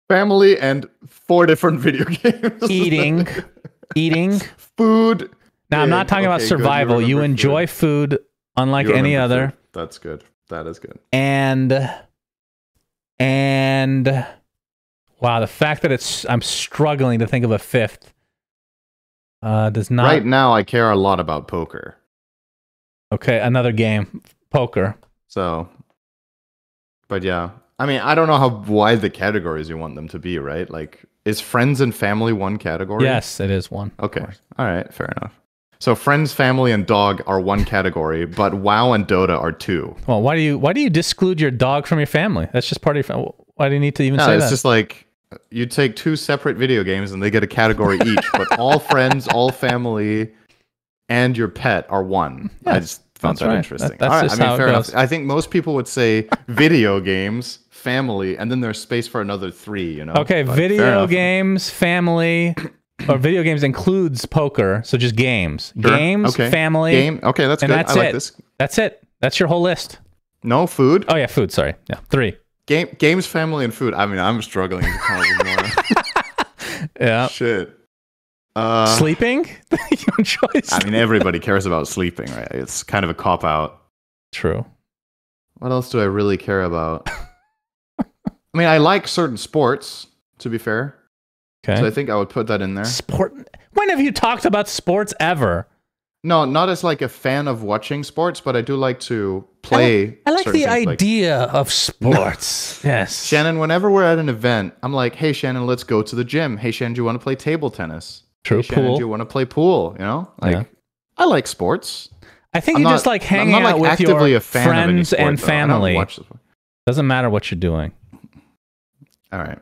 Family and four different video games. Eating. Eating. Food. Now, I'm not talking okay, about survival. Good, you you enjoy food, food unlike any other. Food. That's good. That is good. And... And... Wow, the fact that it's... I'm struggling to think of a fifth. Uh, does not... Right now, I care a lot about poker. Okay, another game. Poker. So... But yeah. I mean, I don't know how wide the categories you want them to be, right? Like, is friends and family one category? Yes, it is one. Okay. All right. Fair enough. So friends, family, and dog are one category, but WoW and Dota are two. Well, why do you why do you disclude your dog from your family? That's just part of your family. Why do you need to even no, say it's that? It's just like you take two separate video games and they get a category each, but all friends, all family, and your pet are one. Yes. I just found that's that right. interesting. That, that's all right. I mean, fair enough. I think most people would say video games, family, and then there's space for another three, you know? Okay, but video games, family, or video games includes poker, so just games. Sure. Games, okay. family. Game. Okay, that's good. That's I like it. this. That's it. That's your whole list. No, food. Oh, yeah, food, sorry. Yeah, three. Game, games, family, and food. I mean, I'm struggling to count anymore. Yeah. Shit. Uh, sleeping? You enjoy sleeping? I mean, everybody cares about sleeping, right? It's kind of a cop-out. True. What else do I really care about? I mean, I like certain sports, to be fair. Okay. So I think I would put that in there. Sport? When have you talked about sports ever? No, not as like a fan of watching sports, but I do like to play. I like, I like the idea like... of sports. Yes. Shannon, whenever we're at an event, I'm like, hey, Shannon, let's go to the gym. Hey, Shannon, do you want to play table tennis? True. Hey, Shannon, pool. do you want to play pool? You know? Like, yeah. I like sports. I think I'm you not, just like hanging not, out like, with your a fan friends sport, and though. family. Doesn't matter what you're doing. All right.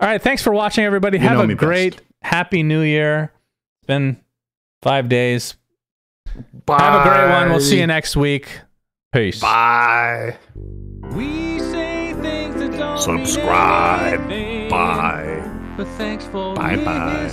All right. Thanks for watching, everybody. You Have a great, best. happy new year. It's been five days. Bye. Have a great one. We'll see you next week. Peace. Bye. We say things that don't Subscribe. Mean anything, bye. But thanks for bye bye.